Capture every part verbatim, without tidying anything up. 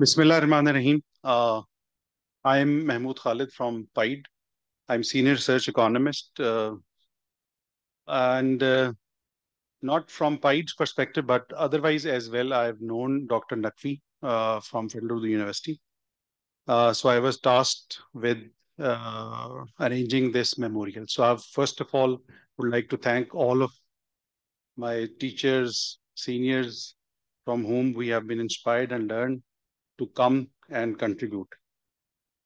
Bismillahirrahmanirrahim. Uh, I'm Mahmood Khalid from PIDE. I'm Senior Research Economist. Uh, and uh, not from PIDE's perspective, but otherwise as well, I've known Doctor Naqvi uh, from Federal University. Uh, so I was tasked with uh, arranging this memorial. So I first of all would like to thank all of my teachers, seniors, from whom we have been inspired and learned to come and contribute.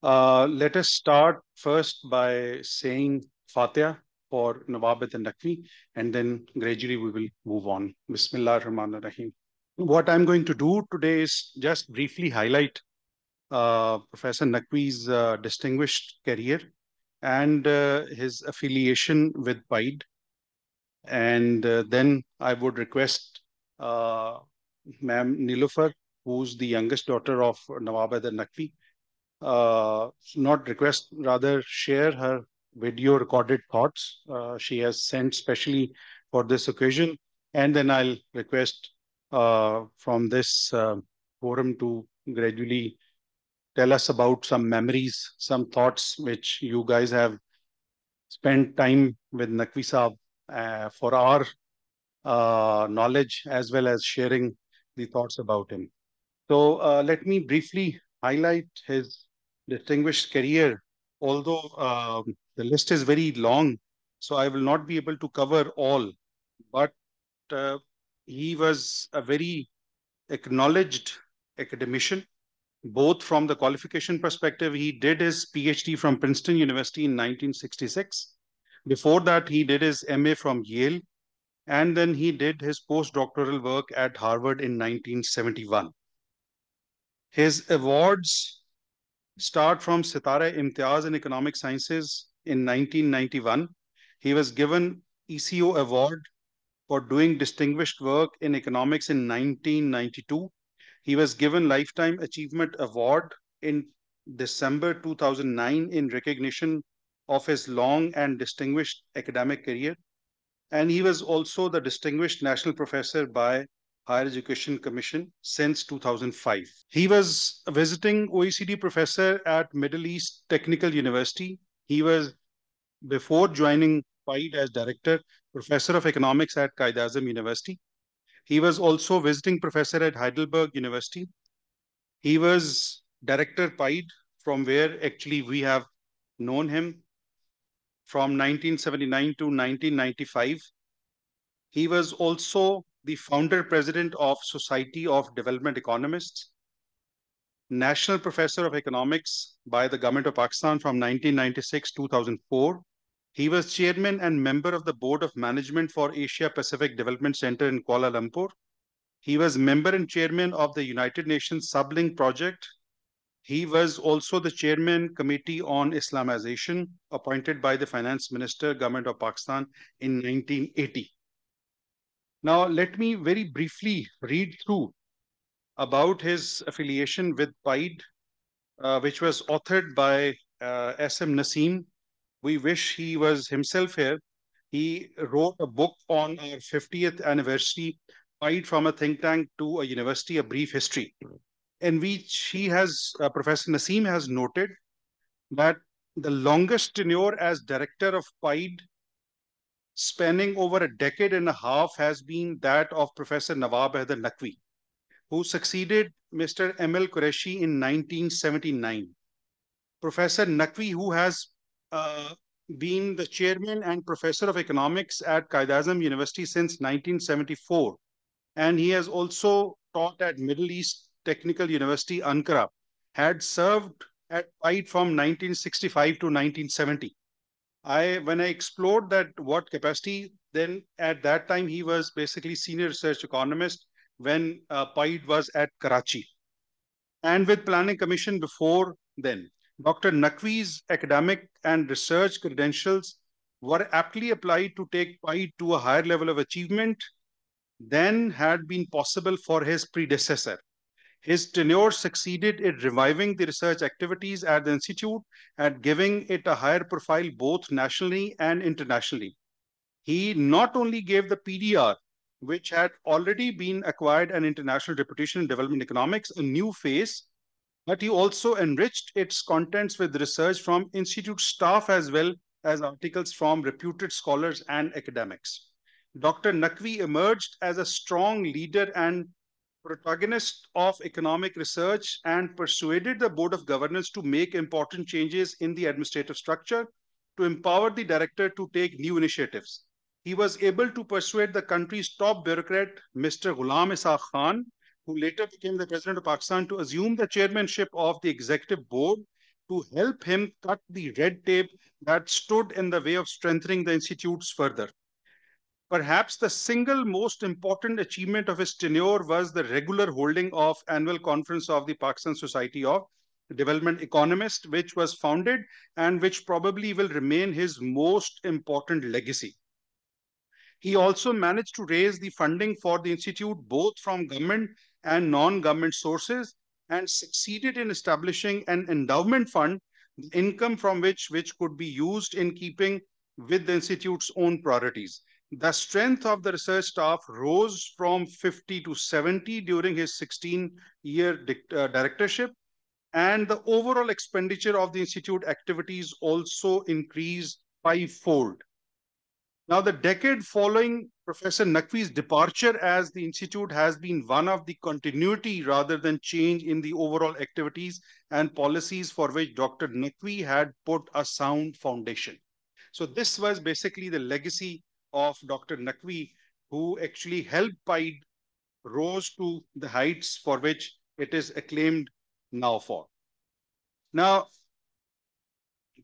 Uh, let us start first by saying Fatiha for Nawabat and Naqvi, and then gradually we will move on. Bismillahirrahmanirrahim. What I'm going to do today is just briefly highlight uh, Professor Naqvi's uh, distinguished career and uh, his affiliation with PIDE. And uh, then I would request uh, Ma'am Niloufar, who's the youngest daughter of Nawabat and Naqvi, uh, not request, rather share her video recorded thoughts uh, she has sent specially for this occasion. And then I'll request uh, from this uh, forum to gradually tell us about some memories, some thoughts which you guys have spent time with Naqvi Saab uh, for our uh, knowledge, as well as sharing the thoughts about him. So uh, let me briefly highlight his distinguished career, although uh, the list is very long, so I will not be able to cover all, but uh, he was a very acknowledged academician, both from the qualification perspective. He did his PhD from Princeton University in nineteen sixty-six. Before that, he did his M A from Yale. And then he did his postdoctoral work at Harvard in nineteen seventy-one. His awards start from Sitara Imtiaz in Economic Sciences in nineteen ninety-one. He was given E C O Award for doing distinguished work in economics in nineteen ninety-two. He was given Lifetime Achievement Award in December two thousand nine in recognition of his long and distinguished academic career. And he was also the Distinguished National Professor by Higher Education Commission since two thousand five. He was a visiting O E C D professor at Middle East Technical University. He was, before joining PIDE as director, professor of economics at Qaid Azam University. He was also visiting professor at Heidelberg University. He was director PIDE, from where actually we have known him. From nineteen seventy-nine to nineteen ninety-five. He was also the founder president of Society of Development Economists, national professor of economics by the government of Pakistan from nineteen ninety-six to two thousand four. He was chairman and member of the board of management for Asia Pacific Development Center in Kuala Lumpur. He was member and chairman of the United Nations Sublink project. He was also the chairman committee on Islamization appointed by the finance minister, government of Pakistan in nineteen eighty. Now, let me very briefly read through about his affiliation with PIDE, uh, which was authored by uh, S M Naseem. We wish he was himself here. He wrote a book on our fiftieth anniversary, PIDE from a think tank to a university, a brief history, in which he has, uh, Professor Naseem has noted that the longest tenure as director of PIDE, spanning over a decade and a half, has been that of Professor Nawabat and Naqvi, who succeeded Mister M L Qureshi in nineteen seventy-nine. Professor Naqvi, who has uh, been the chairman and professor of economics at Qaid Azam University since nineteen seventy-four, and he has also taught at Middle East Technical University, Ankara, had served at PIDE from nineteen sixty-five to nineteen seventy. I, when I explored that what capacity, then at that time he was basically senior research economist when uh, PIDE was at Karachi, and with Planning Commission before then. Doctor Naqvi's academic and research credentials were aptly applied to take PIDE to a higher level of achievement than had been possible for his predecessor. His tenure succeeded in reviving the research activities at the Institute and giving it a higher profile both nationally and internationally. He not only gave the P D R, which had already been acquired an international reputation in development economics, a new face, but you also enriched its contents with research from institute staff as well as articles from reputed scholars and academics. Doctor Naqvi emerged as a strong leader and protagonist of economic research and persuaded the Board of Governors to make important changes in the administrative structure to empower the director to take new initiatives. He was able to persuade the country's top bureaucrat, Mister Ghulam Issa Khan, who later became the president of Pakistan, to assume the chairmanship of the executive board to help him cut the red tape that stood in the way of strengthening the institutes further. Perhaps the single most important achievement of his tenure was the regular holding of annual conference of the Pakistan Society of Development Economists, which was founded and which probably will remain his most important legacy. He also managed to raise the funding for the institute both from government and non-government sources and succeeded in establishing an endowment fund, the income from which, which could be used in keeping with the institute's own priorities. The strength of the research staff rose from fifty to seventy during his sixteen-year uh, directorship, and the overall expenditure of the institute activities also increased fivefold. Now, the decade following Professor Naqvi's departure as the institute has been one of the continuity rather than change in the overall activities and policies for which Doctor Naqvi had put a sound foundation. So this was basically the legacy of Doctor Naqvi, who actually helped P I D E rose to the heights for which it is acclaimed now for. Now,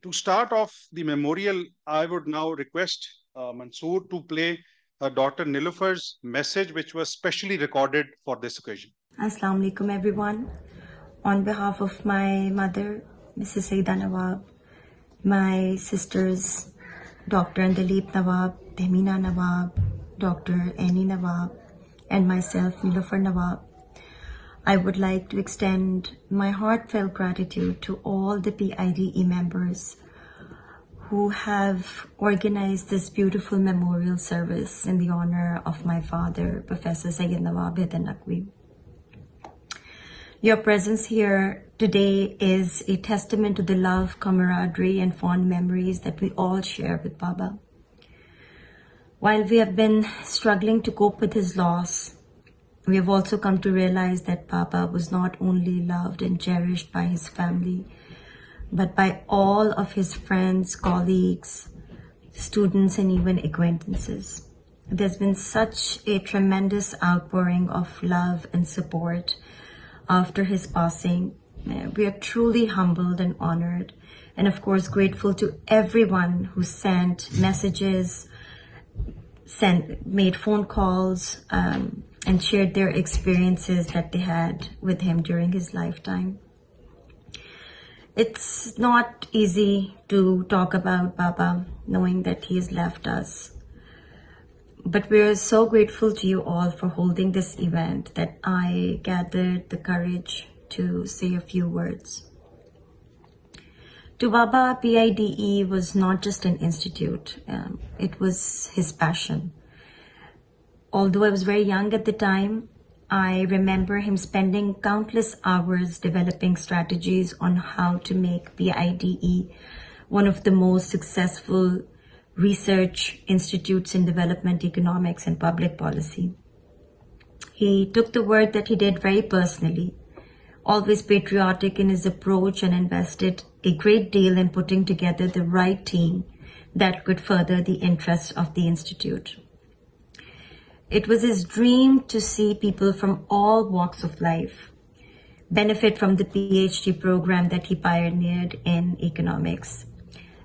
to start off the memorial, I would now request uh, Mansoor to play her daughter Nilufer's message, which was specially recorded for this occasion. Assalamu alaikum everyone. On behalf of my mother, Missus Saeeda Nawab, my sisters, Doctor Andaleep Nawab, Tehmeena Nawab, Doctor Annie Nawab, and myself, Nilufer Nawab, I would like to extend my heartfelt gratitude to all the P I D E members who have organized this beautiful memorial service in the honor of my father, Professor Sayyid Nawab Haider Naqvi. Your presence here today is a testament to the love, camaraderie, and fond memories that we all share with Baba. While we have been struggling to cope with his loss, we have also come to realize that Baba was not only loved and cherished by his family, but by all of his friends, colleagues, students, and even acquaintances. There's been such a tremendous outpouring of love and support after his passing. We are truly humbled and honored, and of course grateful to everyone who sent messages, sent made phone calls, um, and shared their experiences that they had with him during his lifetime. It's not easy to talk about Baba knowing that he has left us, but we are so grateful to you all for holding this event that I gathered the courage to say a few words. To Baba, P I D E was not just an institute, um, it was his passion. Although I was very young at the time, I remember him spending countless hours developing strategies on how to make P I D E one of the most successful research institutes in development economics and public policy. He took the work that he did very personally, always patriotic in his approach, and invested a great deal in putting together the right team that could further the interests of the institute. It was his dream to see people from all walks of life benefit from the PhD program that he pioneered in economics.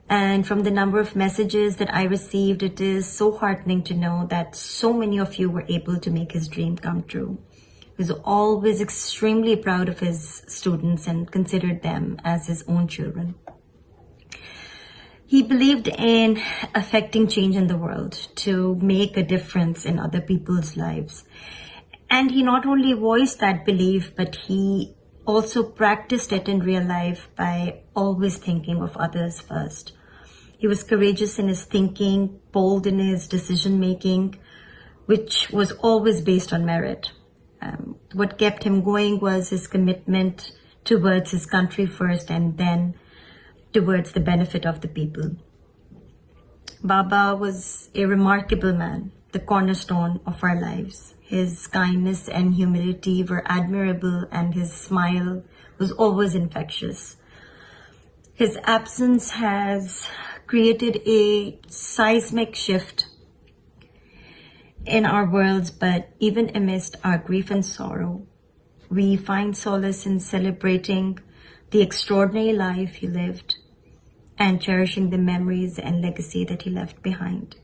And from the number of messages that I received, it is so heartening to know that so many of you were able to make his dream come true. He was always extremely proud of his students and considered them as his own children. He believed in affecting change in the world to make a difference in other people's lives. And he not only voiced that belief, but he also practiced it in real life by always thinking of others first. He was courageous in his thinking, bold in his decision-making, which was always based on merit. Um, what kept him going was his commitment towards his country first and then towards the benefit of the people. Baba was a remarkable man, the cornerstone of our lives. His kindness and humility were admirable, and his smile was always infectious. His absence has created a seismic shift in our worlds, but even amidst our grief and sorrow, we find solace in celebrating the extraordinary life he lived and cherishing the memories and legacy that he left behind.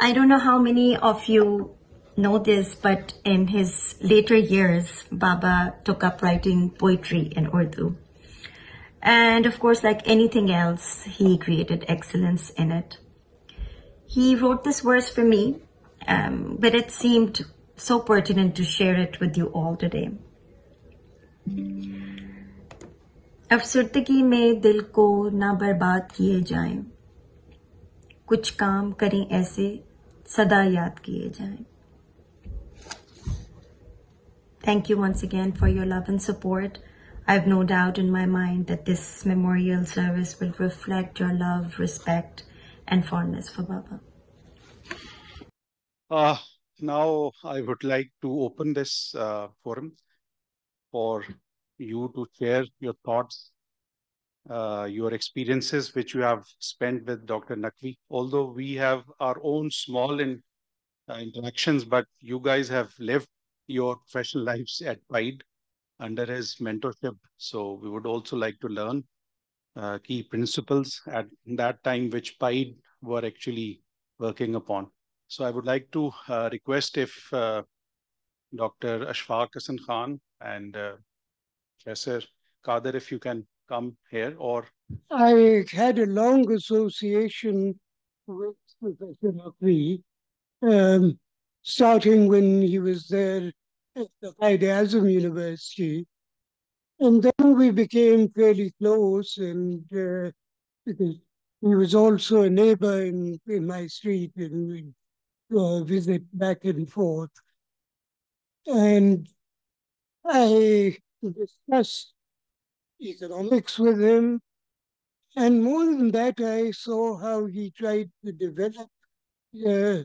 I don't know how many of you know this, but in his later years, Baba took up writing poetry in Urdu. And of course, like anything else, he created excellence in it. He wrote this verse for me, um, but it seemed so pertinent to share it with you all today. अफसुर्दगी में दिल को ना बर्बाद किए जाएं, कुछ काम करें ऐसे सदा याद किए जाएं. Thank you once again for your love and support. I have no doubt in my mind that this memorial service will reflect your love, respect, and fondness for Baba. Uh, now I would like to open this uh, forum for you to share your thoughts, uh, your experiences which you have spent with Doctor Naqvi. Although we have our own small in, uh, interactions, but you guys have lived your professional lives at Pride under his mentorship. So we would also like to learn uh, key principles at that time which Pride were actually working upon. So I would like to uh, request if uh, Doctor Ashfaq Hasan Khan and uh, Professor Kader, if you can come here. Or I had a long association with Professor Naqvi, um, starting when he was there at the Qaid Azam University. And then we became fairly close, and uh, because he was also a neighbor in, in my street, and we'd uh, visit back and forth. And I discussed economics with him. And more than that, I saw how he tried to develop uh,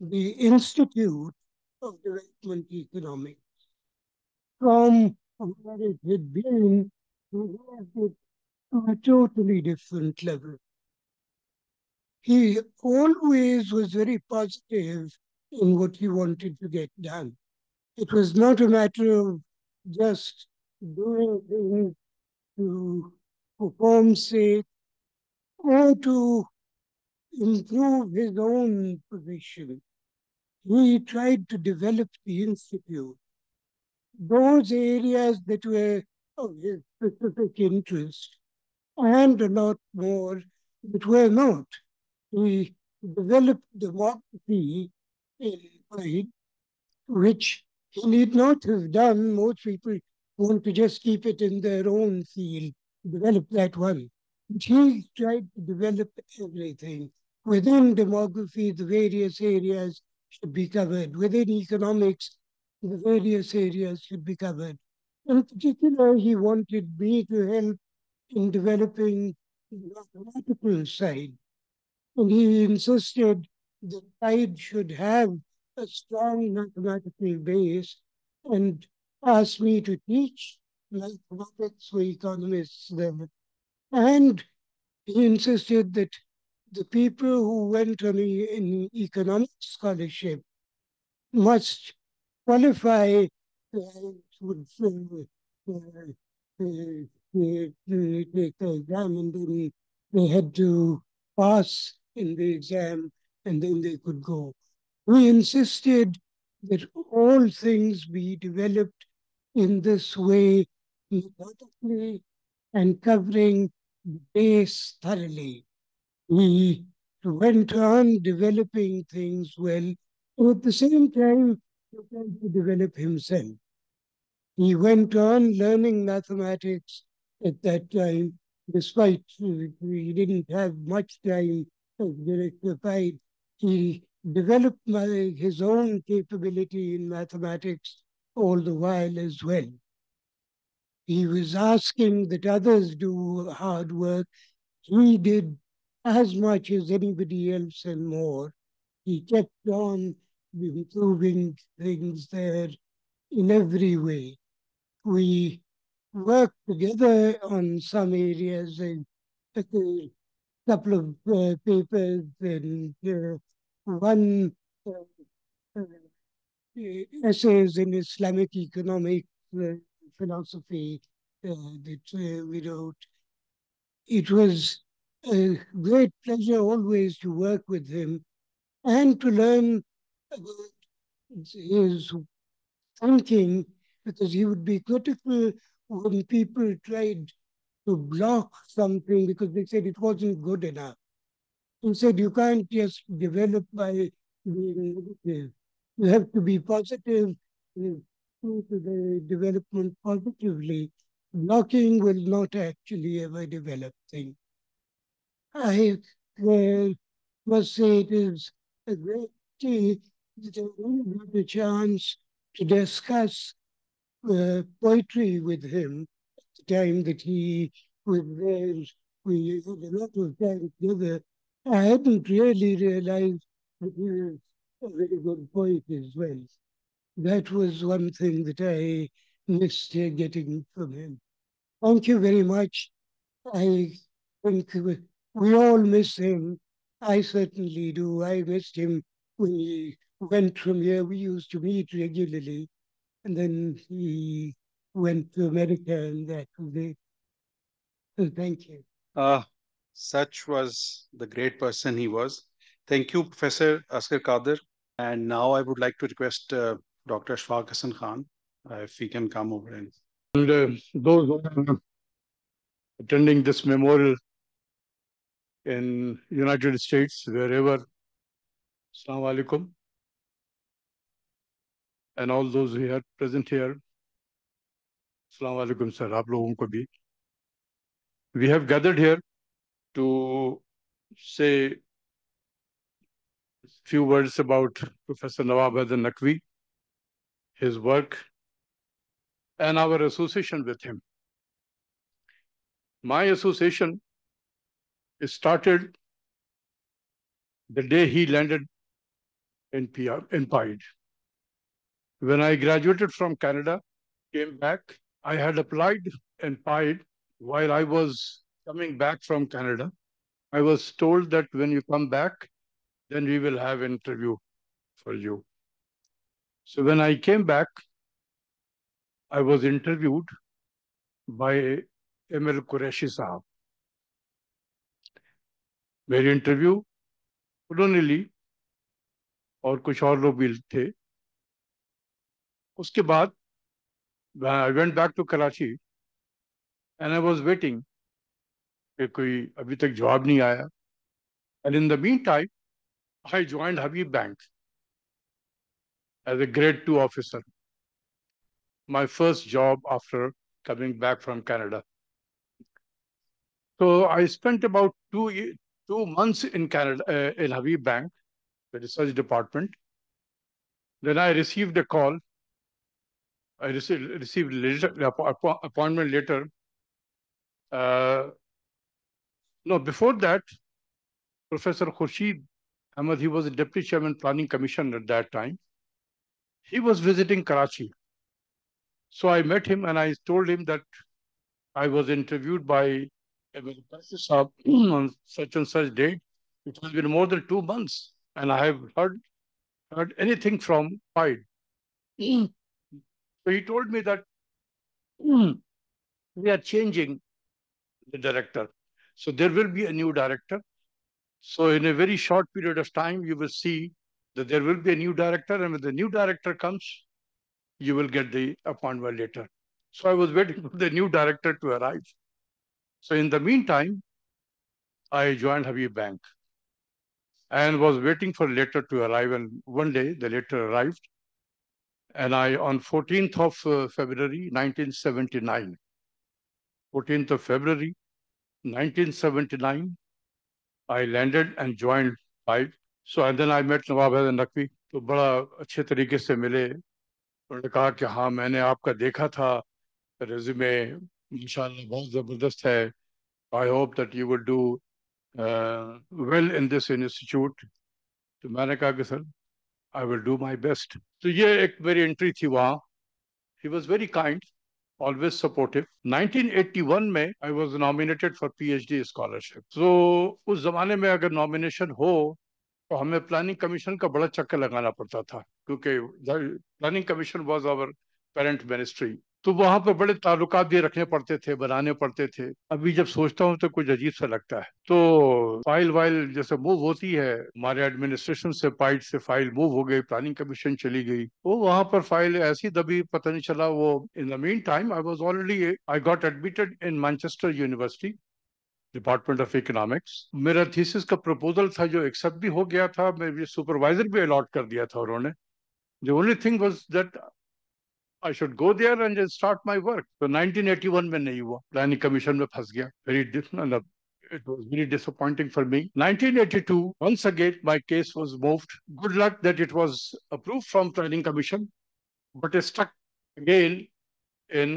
the Institute of Development Economics from where it had been to a totally different level. He always was very positive in what he wanted to get done. It was not a matter of just doing things to perform's sake or to improve his own position. He tried to develop the Institute. Those areas that were of his specific interest and a lot more that were not. He developed democracy in Pride, which he need not have done. Most people want to just keep it in their own field, develop that one. But he tried to develop everything. Within demography, the various areas should be covered. Within economics, the various areas should be covered. In particular, he wanted me to help in developing the mathematical side. And he insisted that Pride should have a strong mathematical base, and asked me to teach mathematics for economists there. And he insisted that the people who went on an economic scholarship must qualify uh, would, uh, uh, uh, to take the exam, and then they had to pass in the exam, and then they could go. We insisted that all things be developed in this way methodically and covering the base thoroughly. We went on developing things well, and at the same time, he tried to develop himself. He went on learning mathematics at that time, despite he didn't have much time as Director of Pride. He developed my, his own capability in mathematics all the while as well. He was asking that others do hard work. He did as much as anybody else and more. He kept on improving things there in every way. We worked together on some areas and a couple of uh, papers and uh, one uh, uh, essays in Islamic economic uh, philosophy uh, that uh, we wrote. It was a great pleasure always to work with him and to learn about his thinking, because he would be critical when people tried to block something because they said it wasn't good enough. He said, you can't just develop by being negative. You have to be positive, to the development positively. Blocking will not actually ever develop things. I uh, must say it is a great day that I only got a chance to discuss uh, poetry with him at the time that he was there. We had a lot of time together. I hadn't really realized that he was a very good poet as well. That was one thing that I missed here getting from him. Thank you very much. I think we all miss him. I certainly do. I missed him when he went from here. We used to meet regularly. And then he went to America, and that was it. So thank you. Uh, such was the great person he was. Thank you, Professor Asghar Qadir. And now I would like to request uh, Doctor Ashfaq Hasan Khan, uh, if he can come over. And, and uh, those who are attending this memorial in United States, wherever, Assalamu alaikum. And all those who are present here, Assalamu alaikum, sir, aap logon ko bhi. We have gathered here to say few words about Professor Nawab Haider Naqvi, his work, and our association with him. My association started the day he landed in P R, in P I D. When I graduated from Canada, came back, I had applied in P I D while I was coming back from Canada. I was told that when you come back, then we will have an interview for you. So when I came back, I was interviewed by M L Qureshi Sahab. मेरी interview उन्होंने ली और कुछ और लोग भी थे। उसके बाद I went back to Karachi and I was waiting कि कोई अभी तक जवाब नहीं आया। And in the meantime I joined Habib Bank as a grade two officer. My first job after coming back from Canada. So I spent about two two months in Canada uh, in Habib Bank, the research department. Then I received a call. I received received later, appointment later. Uh, no, before that, Professor Khurshid Ahmad, he was the Deputy Chairman Planning Commission at that time. He was visiting Karachi. So I met him and I told him that I was interviewed by on such and such date. It has been more than two months and I have heard, heard anything from P I D. Mm. So he told me that mm, we are changing the director. So there will be a new director. So in a very short period of time, you will see that there will be a new director. And when the new director comes, you will get the appointment later. So I was waiting for the new director to arrive. So in the meantime, I joined Habib Bank and was waiting for later to arrive. And one day, the letter arrived. And I, on fourteenth of February, nineteen seventy-nine, fourteenth of February, nineteen seventy-nine, I landed and joined P I D. So and then I met Nawab Haider Naqvi. तो बड़ा अच्छे तरीके से मिले। उन्होंने कहा कि हाँ मैंने आपका देखा था रेज्यूमे इंशाल्लाह बहुत ज़बरदस्त है। I hope that you would do well in this institute. तो मैंने कहा कि sir I will do my best. तो ये एक मेरी एंट्री थी वहाँ। He was very kind, always supportive. Nineteen eighty one में I was nominated for P H D scholarship. तो उस ज़माने में अगर नॉमिनेशन हो तो हमें प्लानिंग कमीशन का बड़ा चक्कर लगाना पड़ता था, क्योंकि planning commission was our parent ministry. तो वहाँ पर बड़े ताल्लुकात भी रखने पड़ते थे, बनाने पड़ते थे। अभी जब सोचता हूँ तो कुछ अजीब सा लगता है। तो फाइल वाइल जैसे मूव होती है, हमारे एडमिनिस्ट्रेशन से पाइट से फाइल मूव हो गई, प्लानिंग कमीशन चली गई। वो वहाँ पर फाइल ऐसी दबी, पता नहीं चला। वो in the meantime I was already I got admitted in Manchester university, department of economics. मेरा थीसिस का प्रपोजल था जो एक्सेप्ट भी हो गया था, मेरे सुपरवाइजर भी अलॉट कर दिया था उन्होंने। The only thing was that I should go there and just start my work. So nineteen eighty one में नहीं हुआ, प्लानिंग कमीशन में फंस गया। Very different, it was very disappointing for me. nineteen eighty two once again my case was moved. Good luck that it was approved from planning commission, but it stuck again in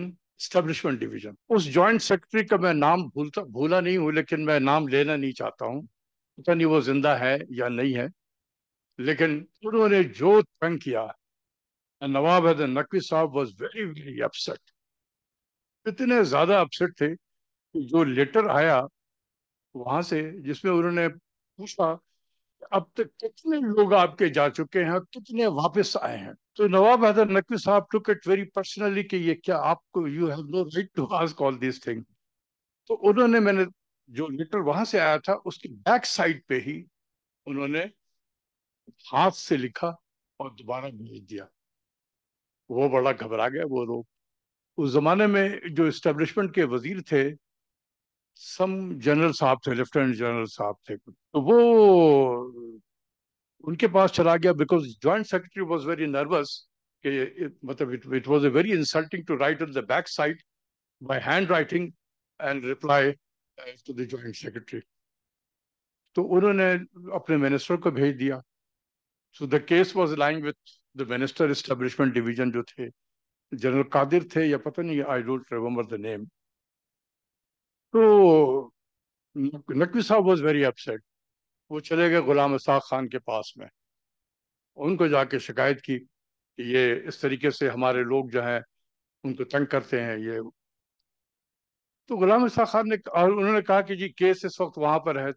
establishment division. उस joint secretary का मैं नाम भूलता भूला नहीं हूँ, लेकिन मैं नाम लेना नहीं चाहता हूँ। पता नहीं वो जिंदा है या नहीं है, लेकिन उन्होंने जो तंग किया। And Nawab Haider Naqvi साहब was very very upset. इतने ज़्यादा upset थे कि जो लेटर आया वहाँ से, जिसमें उन्होंने पूछा अब तक कितने लोग आपके जा चुके हैं, कितने वापस आए हैं। तो नवाब हैदर नकवी साहब took it very personally कि ये क्या आपको, you have no right to ask all these things। तो उन्होंने, मैंने जो लेटर वहाँ से आया था उसकी बैक साइड पे ही उन्होंने हाथ से लिखा और दोबारा भेज दिया। वो बड़ा घबरा गया। वो लोग उस ज़माने में जो इस्टेब्लिशमेंट के वजीर थे, सम जनरल साहब थे, लेफ्टिनेंट जनरल साहब थे, तो वो उनके पास चला गया। Because joint secretary was very nervous कि मतलब it was a very insulting to write on the back side by hand writing and reply to the joint secretary. तो उन्होंने अपने मिनिस्टर को भेज दिया। So the case was lying with the minister establishment division, जो थे general Qadir थे या पता नहीं, I don't remember the name. तो नकवी साहब वाज वेरी अपसेट। वो चले गए गुलाम इसाक खान के पास में, उनको जाके शिकायत की कि ये इस तरीके से हमारे लोग जो हैं उनको तंग करते हैं ये। तो गुलाम इसाक खान ने, और उन्होंने कहा कि जी केस इस वक्त वहाँ पर है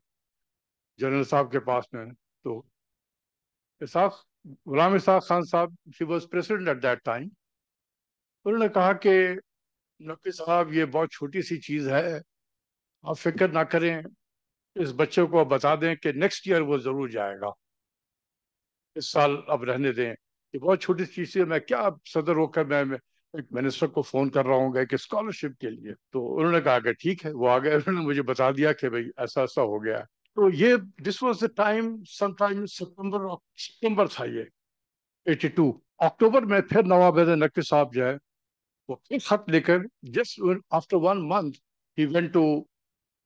जनरल साहब के पास में। तो इसाक गुलाम इसाक खान साहब, she was president at that time, उन्होंने कहा कि नकवी साहब ये बहुत छोटी सी चीज़ है, आप फिक्र ना करें। इस बच्चे को आप बता दें कि नेक्स्ट ईयर वो ज़रूर जाएगा, इस साल अब रहने दें, ये बहुत छोटी सी चीज़ है। मैं क्या सदर होकर मैं एक मिनिस्टर को फ़ोन कर रहा हूँ कि स्कॉलरशिप के लिए। तो उन्होंने कहा कि ठीक है, वो आ गए। उन्होंने मुझे बता दिया कि भाई ऐसा ऐसा हो गया। तो ये this was the time, sometime सितंबर सितंबर था ये एटी टू। अक्टूबर में फिर नवाब हैदर नकवी साहब जो है वो फिर खत लेकर, just after one month he went to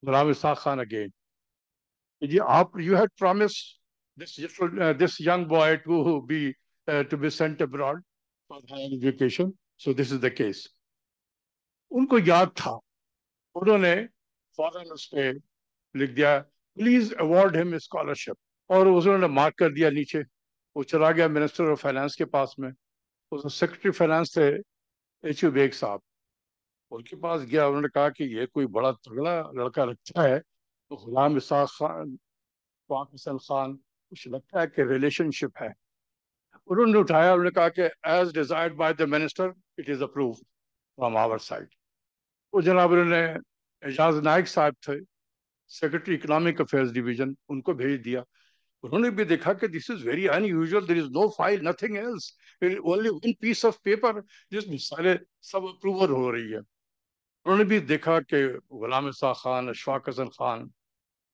Ghulam Ishaq Khan again. जी आप, you had promise this this young boy to be to be sent abroad for higher education, so this is the case. उनको याद था, उन्होंने फौरन उस पर लिख दिया प्लीज अवॉर्ड हिम स्कॉलरशिप, और उन्होंने मार्क कर दिया नीचे। वो चला गया मिनिस्टर ऑफ फाइनेंस के पास में, उसमें सेक्रेटरी फाइनेंस थे एच यू बेग साहब, उनके पास गया। उन्होंने कहा कि ये कोई बड़ा तगड़ा लड़का रखा है, तो गुलाम इसाक खान, पाकिस्तान खान, कुछ लगता है कि रिलेशनशिप है। उन्होंने उठाया, उन्होंने कहा कि as desired by the minister it is approve from our side. वो जनाब, उन्होंने एजाज नाइक साहब थे सेक्रेटरी इकोनॉमिक अफेयर्स डिवीजन, उनको भेज दिया। उन्होंने भी देखा कि this is very unusual, there is no file, nothing else, only one piece of paper जिसमें सारे सब अप्रूवल हो रही है। उन्होंने भी देखा कि गुलाम इसाक खान, अशफाक हसन खान,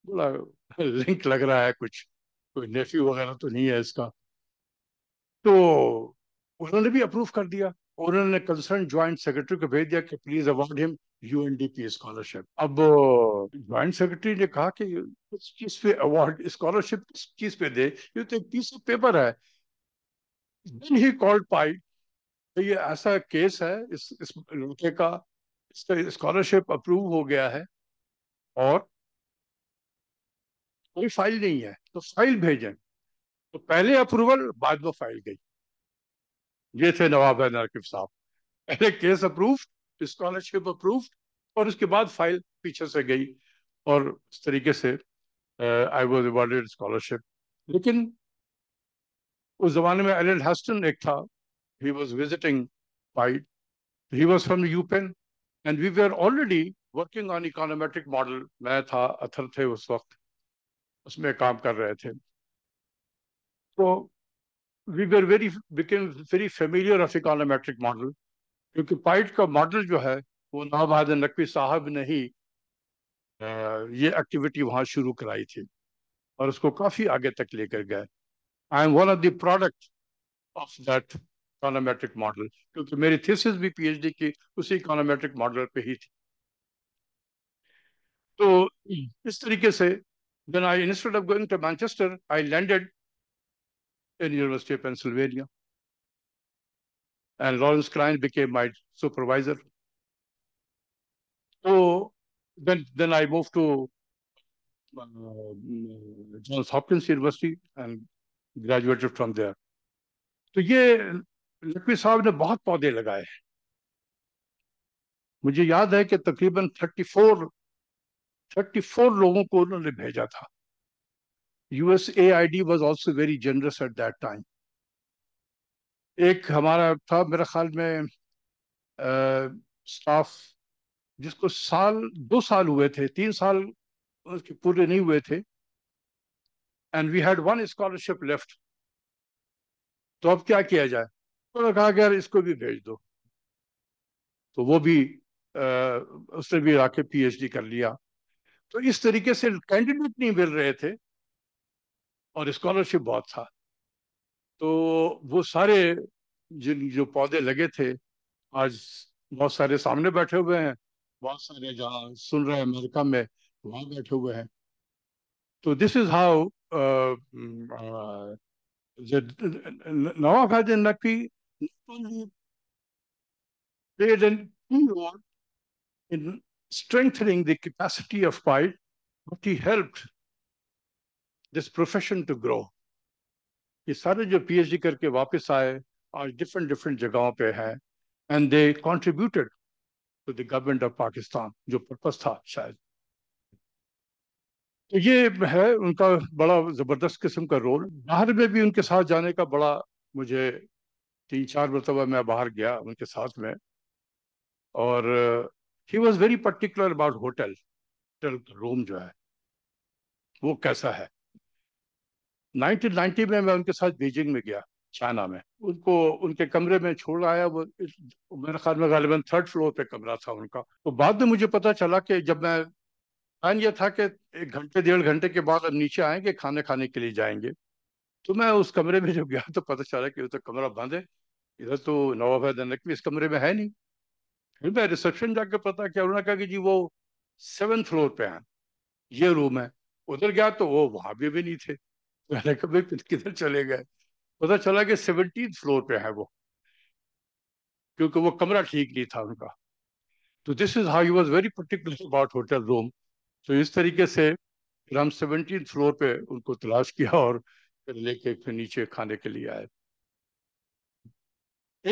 बोला लिंक लग रहा है, कुछ कोई नेफ्यू वगैरह तो नहीं है इसका। तो उन्होंने भी अप्रूव कर दिया। उन्होंने कंसर्न ज्वाइंट सेक्रेटरी को भेज दिया कि please award him UNDP scholarship. अब ज्वाइंट सेक्रेटरी ने कहा कि किस चीज पे अवार्ड, स्कॉलरशिप किस चीज पे दे, ये तो एक पीस ऑफ पेपर है। देन ही कॉल्ड पाइट, ये ऐसा केस है इस इस लड़के का, स्कॉलरशिप अप्रूव हो गया है और कोई फाइल नहीं है तो फाइल भेजें, तो पहले अप्रूवल बाद में फाइल गई। ये थे नवाब अहमद आकिब साहब, पहले केस अप्रूव्ड, स्कॉलरशिप अप्रूव्ड और उसके बाद फाइल पीछे से गई और इस तरीके से आई वाज अवॉर्डेड स्कॉलरशिप। लेकिन उस जमाने में एलन हस्टन एक था, he was visiting pied, he was from UPenn and we were already working on econometric model. मैं था, अथर थे उस वक्त, उसमें काम कर रहे थे। तो we were very became very familiar of econometric model, क्योंकि पाइड का मॉडल जो है वो नवाब अहमद नकवी साहब ने ही ये एक्टिविटी वहाँ शुरू कराई थी और उसको काफ़ी आगे तक लेकर गए। I am one of the product of that econometric model, क्योंकि मेरी थीसिस भी पीएचडी की उसी इकोनोमेट्रिक मॉडल पे ही थी। तो इस तरीके से then I instead of going to Manchester, I landed in University of Pennsylvania, and Lawrence Krine became my supervisor. So then, then I moved to uh, Johns Hopkins University and graduated from there. तो ये नकवी साहब ने बहुत पौधे लगाए। मुझे याद है कि तकरीबन थर्टी फोर थर्टी फोर लोगों को उन्होंने भेजा था। USAID was also very generous at that time. एक हमारा था, मेरे ख्याल में स्टाफ जिसको साल दो साल हुए थे, तीन साल उसके पूरे नहीं हुए थे, and we had one scholarship left. तो अब क्या किया जाए? तो कहा गया इसको भी भेज दो। तो वो भी आ, उसने भी आके पीएचडी कर लिया। तो इस तरीके से कैंडिडेट नहीं मिल रहे थे और स्कॉलरशिप बहुत था। तो वो सारे जिन जो पौधे लगे थे, आज बहुत सारे सामने बैठे हुए हैं, बहुत सारे जहाँ सुन रहे हैं अमेरिका में वहाँ बैठे हुए हैं। तो this is how Nawab Ahmad Naqvi played an key role in strengthening the capacity of pride, but he helped this profession to grow. ये सारे जो पीएचडी करके वापस आए आज डिफरेंट डिफरेंट जगहों पे हैं, and they contributed to the government of Pakistan, जो पर्पस था शायद। तो ये है उनका बड़ा जबरदस्त किस्म का रोल। बाहर में भी उनके साथ जाने का बड़ा, मुझे तीन चार मरतबा मैं बाहर गया उनके साथ में, और he was very particular about hotel, hotel room जो है वो कैसा है। नाइनटीन नाइंटी में मैं उनके साथ बीजिंग में गया, चाइना में। उनको उनके कमरे में छोड़ आया, वो मेरे ख्याल में गालिबन थर्ड फ्लोर पे कमरा था उनका। तो बाद में मुझे पता चला कि जब मैं प्लान यह था कि एक घंटे डेढ़ घंटे के बाद हम नीचे आएंगे, खाने खाने के लिए जाएंगे। तो मैं उस कमरे में जब गया तो पता चला कि उधर कमरा बंद है, इधर तो नवाब अहमद नकवी इस कमरे में है नहीं। फिर मैं रिसेप्शन जाके पता किया, उन्होंने कहा कि जी वो सेवन फ्लोर पे हैं, ये रूम है। उधर गया तो वो वहाँ भी, भी नहीं थे। मैंने कहा भाई किधर चले गए? पता चला कि सेवनटीन फ्लोर पे है वो, क्योंकि वो कमरा ठीक नहीं था उनका। तो this is how he was very particular about hotel room. तो इस तरीके से फिर हम सेवनटीन फ्लोर पे उनको तलाश किया और फिर लेके फिर नीचे खाने के लिए आए।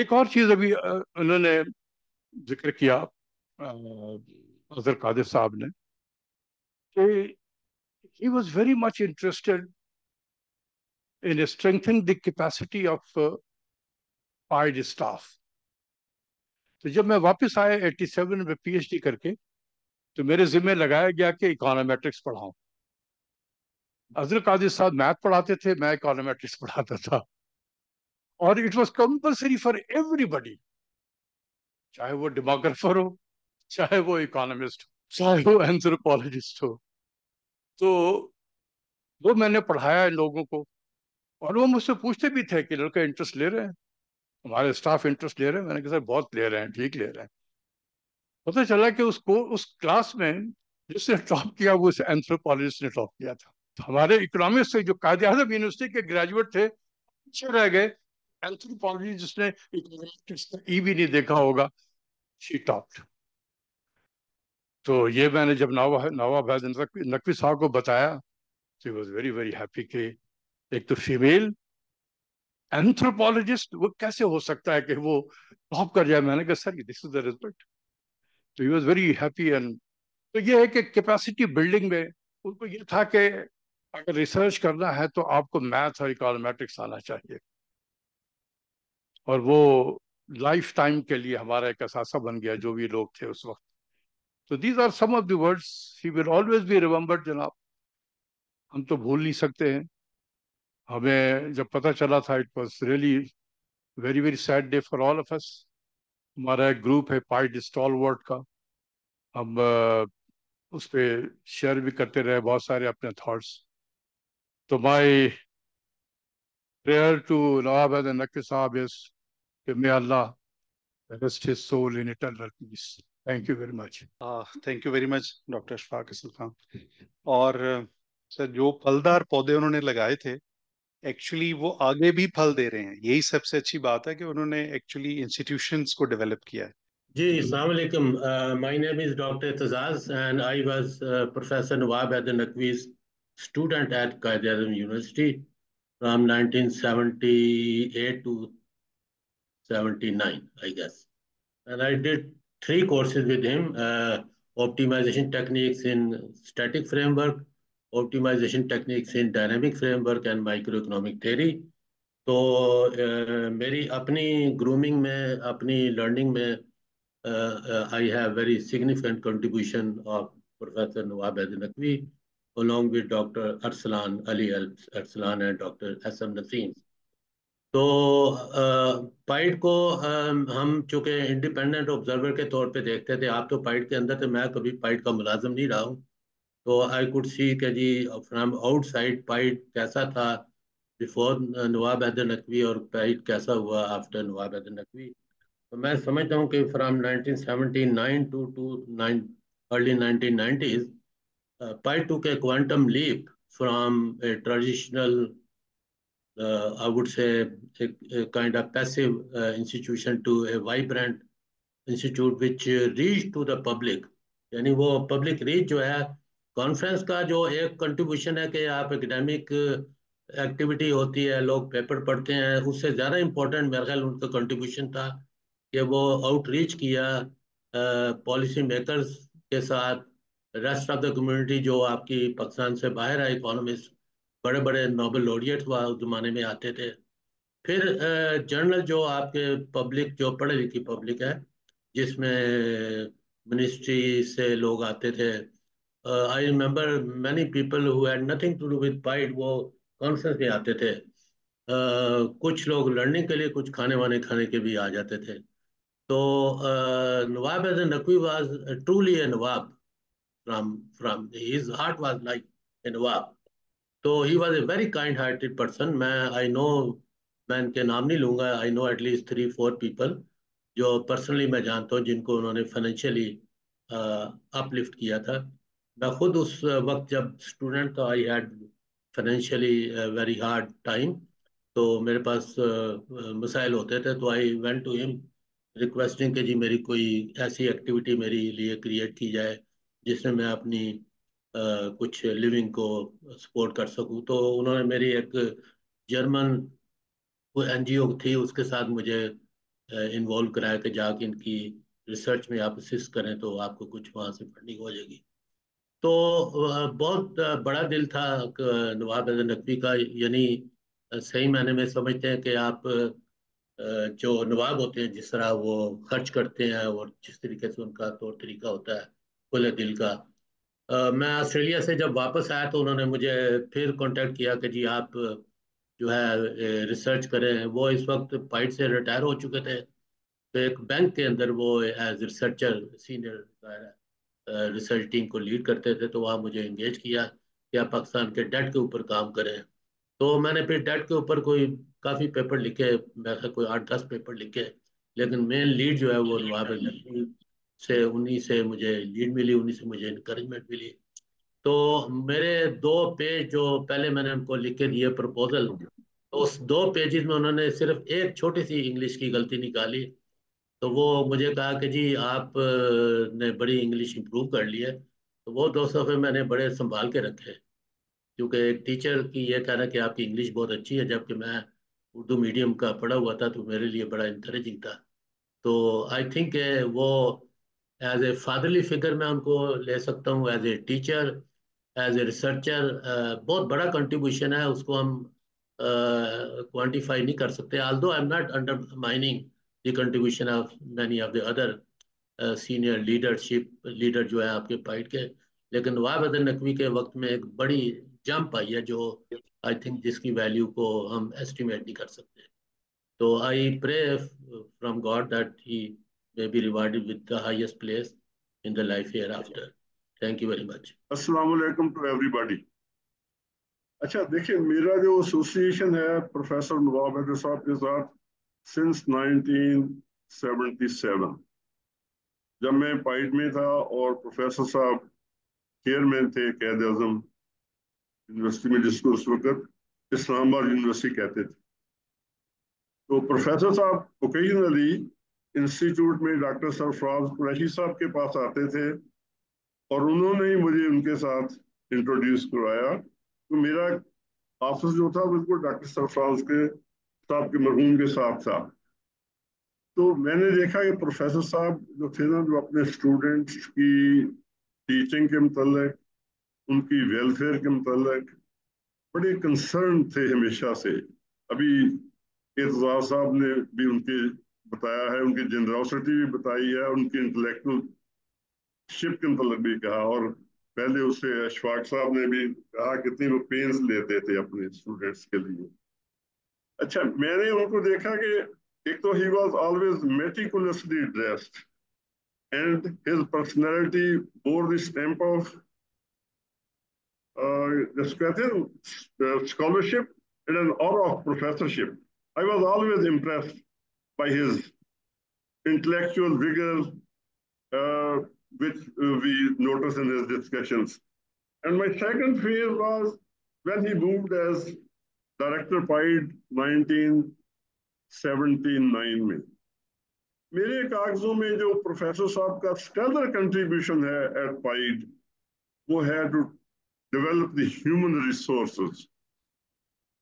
एक और चीज़ अभी उन्होंने जिक्र किया अज़र कादिर साहब ने कि he was very much interested in strengthening the capacity of uh, P I D staff। तो जब मैं वापस आया एटी सेवन में पीएचडी करके, तो मेरे जिम्मे लगाया गया कि इकोनॉमेट्रिक्स पढ़ाऊं। अज़र कादिर साहब मैथ पढ़ाते थे, मैं इकोनॉमेट्रिक्स पढ़ाता था, और it was compulsory for everybody, चाहे वो डेमोग्राफर हो, चाहे वो इकोनॉमिस्ट हो, चाहे वो एंथ्रोपोलॉजिस्ट हो। तो वो मैंने पढ़ाया इन लोगों को, और वो मुझसे पूछते भी थे कि लड़के इंटरेस्ट ले रहे हैं, हमारे स्टाफ इंटरेस्ट ले रहे हैं। मैंने कहा सर बहुत ले रहे हैं, ठीक ले रहे हैं। पता चला कि उसको उस क्लास में जिसने टॉप किया वो उस एंथ्रोपोलॉजिस्ट ने टॉप किया था। तो हमारे इकोनॉमिक्स से जो कायदे आज़म यूनिवर्सिटी के ग्रेजुएट थे, अच्छे रह गए। एंथ्रोपोलॉजी जिसने इकोनॉमिक्स का ई भी नहीं देखा होगा, शी टॉप्ड। तो ये मैंने जब नवा नवा फैज नकवी साहब को बताया तो वॉज वेरी वेरी हैप्पी कि एक तो फीमेल एंथ्रोपोलॉजिस्ट, वो कैसे हो सकता है कि वो टॉप कर जाए। मैंने कहा sir this is the respect, तो he was very happy. And तो ये है कि कैपेसिटी बिल्डिंग में उनको ये था कि अगर रिसर्च करना है तो आपको मैथ और इकोनॉमेटिक्स आना चाहिए, और वो लाइफ टाइम के लिए हमारा एक असासा बन गया जो भी लोग थे उस वक्त। तो these are some of the words he will always be remembered. जनाब हम तो भूल नहीं सकते हैं, हमें जब पता चला था it was really very very sad day for all of us. हमारा एक ग्रुप है पाइड स्टॉलवर्ट का, हम उस पर शेयर भी करते रहे बहुत सारे अपने थॉट्स। तो my prayer to Nawab Naqvi साहब इज कि may Allah rest his soul in eternal peace. Thank you very much. Thank you very much doctor Ashfaq Asad Khan. और सर जो फलदार पौधे उन्होंने लगाए थे एक्चुअली वो आगे भी फल दे रहे हैं, यही सबसे अच्छी बात है कि उन्होंने एक्चुअली इंस्टीट्यूशंस को डेवलप किया है। जी अस्सलाम वालेकुम, my name is doctor Aitzaz and I was professor Nawab Naqvi student at Quaid Azam university from nineteen seventy eight to seventy nine I guess, and I did three courses with him, optimisation techniques in static framework, optimisation techniques in dynamic framework and micro economic theory. तो uh, मेरी अपनी grooming में, अपनी learning में I have very significant contribution of professor Nawab Naqvi along with doctor Arsalan Ali Arsalan and doctor S M Naseem. तो PIDE uh, को uh, हम चूँकि इंडिपेंडेंट ऑब्जर्वर के तौर पे देखते थे, आप तो पाइड के अंदर थे, मैं कभी पाइड का मुलाजिम नहीं रहा हूँ, तो आई कुड सी के जी फ्राम आउटसाइड पाइड कैसा था बिफोर नवाब नकवी और पाइड कैसा हुआ आफ्टर नवाब नकवी। तो मैं समझता हूँ कि from nineteen seventy nine to to nine early nineteen nineties PIDE took quantum leap from a traditional I would say kind of passive institution to a vibrant institute which reach to the public. यानी वो public reach जो है conference का जो एक contribution है कि आप एकेडमिक एक्टिविटी होती है, लोग पेपर पढ़ते हैं, उससे ज़्यादा इम्पोर्टेंट मेरा ख्याल उनका कंट्रीब्यूशन था कि वो आउटरीच किया पॉलिसी मेकर्स के साथ, रेस्ट ऑफ द कम्युनिटी जो आपकी पाकिस्तान से बाहर है इकोनॉमिस्ट, बड़े बड़े नोबेल लॉरिएट हुआ उस ज़माने में आते थे। फिर जनरल जो आपके पब्लिक जो पढ़े लिखी पब्लिक है जिसमें मिनिस्ट्री से लोग आते थे। I remember many people who had nothing to do with PIDE वो कॉन्फ्रेंस में आते थे, uh, कुछ लोग लर्निंग के लिए, कुछ खाने वाने खाने के भी आ जाते थे। तो Nawab Naqvi was truly a nawab from from his heart was like a nawab. तो he was a very kind hearted person. मैं आई नो मैं इनके नाम नहीं लूँगा, I know at least three four people जो पर्सनली मैं जानता हूँ जिनको उन्होंने फाइनेंशियली अपलिफ्ट किया था। मैं खुद उस वक्त जब स्टूडेंट था I had financially very hard time, तो मेरे पास uh, मसाइल होते थे, तो I went to him requesting कि जी मेरी कोई ऐसी एक्टिविटी मेरे लिए क्रिएट की जाए जिसमें मैं अपनी uh, कुछ लिविंग को सपोर्ट कर सकूं। तो उन्होंने मेरी एक जर्मन कोई एन जी ओ थी उसके साथ मुझे इन्वॉल्व uh, कराया कि जाके इनकी रिसर्च में आप असिस्ट करें तो आपको कुछ वहाँ से फंडिंग हो जाएगी। तो बहुत बड़ा दिल था नवाब नकवी का, यानी सही मायने में समझते हैं कि आप जो नवाब होते हैं जिस तरह वो खर्च करते हैं और जिस तरीके से उनका तौर तरीका होता है खुले दिल का। मैं ऑस्ट्रेलिया से जब वापस आया तो उन्होंने मुझे फिर कांटेक्ट किया कि जी आप जो है रिसर्च करें। वो इस वक्त पाइड से रिटायर हो चुके थे, तो एक बैंक के अंदर वो as researcher senior research team को लीड करते थे, तो वहाँ मुझे इंगेज किया कि आप पाकिस्तान के डेट के ऊपर काम करें। तो मैंने फिर डेट के ऊपर कोई काफ़ी पेपर लिखे, मेरे कोई आठ दस पेपर लिखे, लेकिन मेन लीड जो है वो नवाब से उन्हीं से मुझे लीड मिली, उन्हीं से मुझे इनकरेजमेंट मिली। तो मेरे दो पेज जो पहले मैंने उनको लिख के दिए प्रपोजल, तो उस दो पेजेस में उन्होंने सिर्फ एक छोटी सी इंग्लिश की गलती निकाली तो वो मुझे कहा कि जी आप ने बड़ी इंग्लिश इम्प्रूव कर ली है। तो वो दो सफ़े मैंने बड़े संभाल के रखे, क्योंकि एक टीचर की ये कहना कि आपकी इंग्लिश बहुत अच्छी है, जबकि मैं उर्दू मीडियम का पढ़ा हुआ था, तो मेरे लिए बड़ा इंकरेजिंग था। तो आई थिंक वो एज ए फादरली फिगर मैं उनको ले सकता हूँ, as a teacher, as a researcher. बहुत बड़ा कंट्रीब्यूशन है, उसको हम क्वान्टिफाई uh, नहीं कर सकते। Although I am not undermining the contribution of many of the other senior leadership leader जो है आपके पार्टी के, लेकिन वाब अदर नकवी के वक्त में एक बड़ी जंप आई है जो आई थिंक जिसकी वैल्यू को हम एस्टिमेट नहीं कर सकते। तो I pray from God that he may be rewarded with the highest place in the life hereafter. Thank you very much. Assalamualaikum to everybody. अच्छा देखिए, मेरा जो एसोसिएशन है प्रोफेसर नवाब अहमद साहब के साथ सिंस नाइनटीन सेवेंटी सेवन, जब मैं पाइट में था और प्रोफेसर साहब चेयरमैन थे कैद आजम यूनिवर्सिटी में, जिसको उस वक्त इस्लामाबाद यूनिवर्सिटी कहते थे। तो प्रोफेसर साहब ओकेजनली इंस्टीट्यूट में डॉक्टर सरफराज कुरैशी साहब के पास आते थे और उन्होंने ही मुझे उनके साथ इंट्रोड्यूस करवाया। तो मेरा ऑफिस जो था बिल्कुल डॉक्टर सरफराज के साहब के मरहूम के साथ था। तो मैंने देखा कि प्रोफेसर साहब जो थे ना, जो अपने स्टूडेंट्स की टीचिंग के मतलब, उनकी वेलफेयर के मतलब बड़े कंसर्न थे हमेशा से। अभी एतज़ाज़ साहब ने भी उनके बताया है, उनकी जनरॉसिटी भी बताई है, उनकी इंटेलेक्चुअल शिप के मतलब भी कहा, और पहले उससे अशफाक साहब ने भी कहा कितनी वो पेंस लेते थे अपने स्टूडेंट्स के लिए। अच्छा, मैंने उनको देखा कि एक तो he was always meticulously dressed and his personality bore the stamp of scholarship and an aura of professorship. I was always impressed by his intellectual rigor uh, which uh, we notice in his discussions. And my second phase was when he moved as director PIDE nineteen seventy-nine में। मेरे कागजों में जो professor sahab का stellar contribution है at PIDE, वो है to develop the human resources.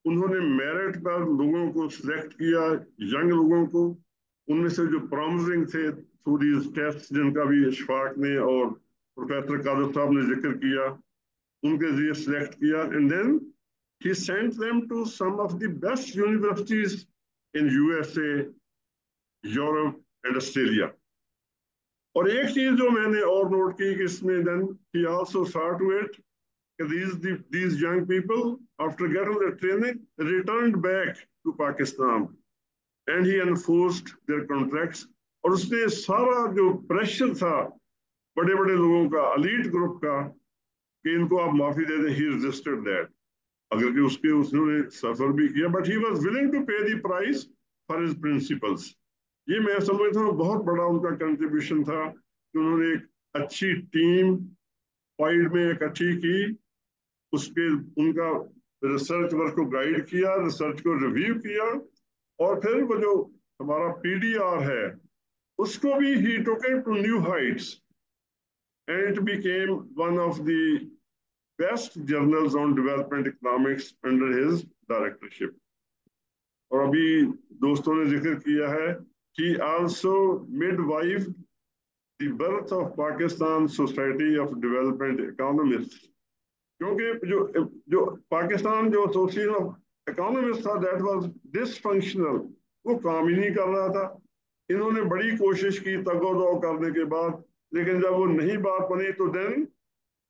उन्होंने मेरिट पर लोगों को सिलेक्ट किया, यंग लोगों को, उनमें से जो प्रॉमिसिंग थे थ्रू दीज टेस्ट, जिनका भी इशफाक ने और प्रोफेसर कादर साहब ने जिक्र किया, उनके जरिए सिलेक्ट किया। And then he sent them to some of the best universities in USA, Europe and Australia. और एक चीज जो मैंने और नोट की कि इसमें then he also saw to it These, these young people, after getting their training, returned back to Pakistan, and he enforced their contracts. और उसने सारा जो प्रेशर था बड़े बड़े लोगों का, एलीट ग्रुप का, कि इनको आप माफी दे दें, he resisted that. अगर कि उसके उसने सफर भी किया, but he was willing to pay the price for his principles. ये मैं समझता हूँ बहुत बड़ा उनका कंट्रीब्यूशन था कि उन्होंने एक अच्छी टीम PIDE में एक अच्छी की, उसके उनका रिसर्च वर्क को गाइड किया, रिसर्च को रिव्यू किया, और फिर वो जो हमारा पीडीआर है उसको भी he took it to new heights and it became one of the best journals on development economics under his directorship. और अभी दोस्तों ने जिक्र किया है कि also midwife the birth of Pakistan society of development economist, क्योंकि जो जो पाकिस्तान जो सोसाइटी ऑफ इकोनॉमिस्ट था दैट वाज डिसफंक्शनल, वो काम ही नहीं कर रहा था। इन्होंने बड़ी कोशिश की तगोदो करने के बाद, लेकिन जब वो नहीं बात बनी तो then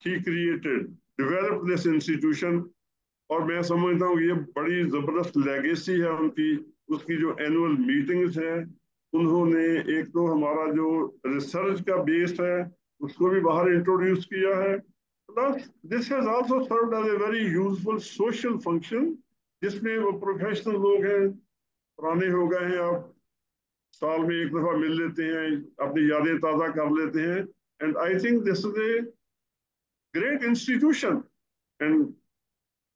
he created develop this institution. और मैं समझता हूँ ये बड़ी ज़बरदस्त लेगेसी है उनकी। उसकी जो एनुअल मीटिंग्स हैं, उन्होंने एक तो हमारा जो रिसर्च का बेस है उसको भी बाहर इंट्रोड्यूस किया है, plus this has also served as a very useful social function, जिसमें वो प्रोफेशनल लोग हैं, पुराने हो गए हैं, आप साल में एक दफ़ा मिल लेते हैं, अपनी यादें ताज़ा कर लेते हैं। And I think this is a great institution and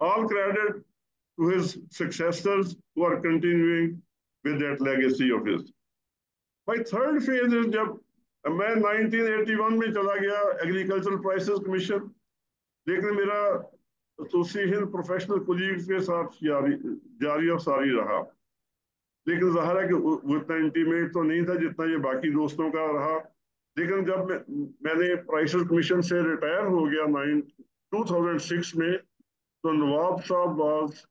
all credit to his successors who are continuing with that legacy of his. भाई थर्ड फेज जब मैं नाइनटीन एटी वन में चला गया एग्रीकल्चर प्राइसेस कमीशन, लेकिन मेरा एसोसिएशन प्रोफेशनल कोलीग्स के साथ जारी और सारी रहा, लेकिन ज़ाहिर है कि वो इतना इंटीमेट तो नहीं था जितना ये बाकी दोस्तों का रहा। लेकिन जब मैं, मैंने प्राइसेस कमीशन से रिटायर हो गया नाइन टू थाउजेंड सिक्स में, तो नवाब साहब was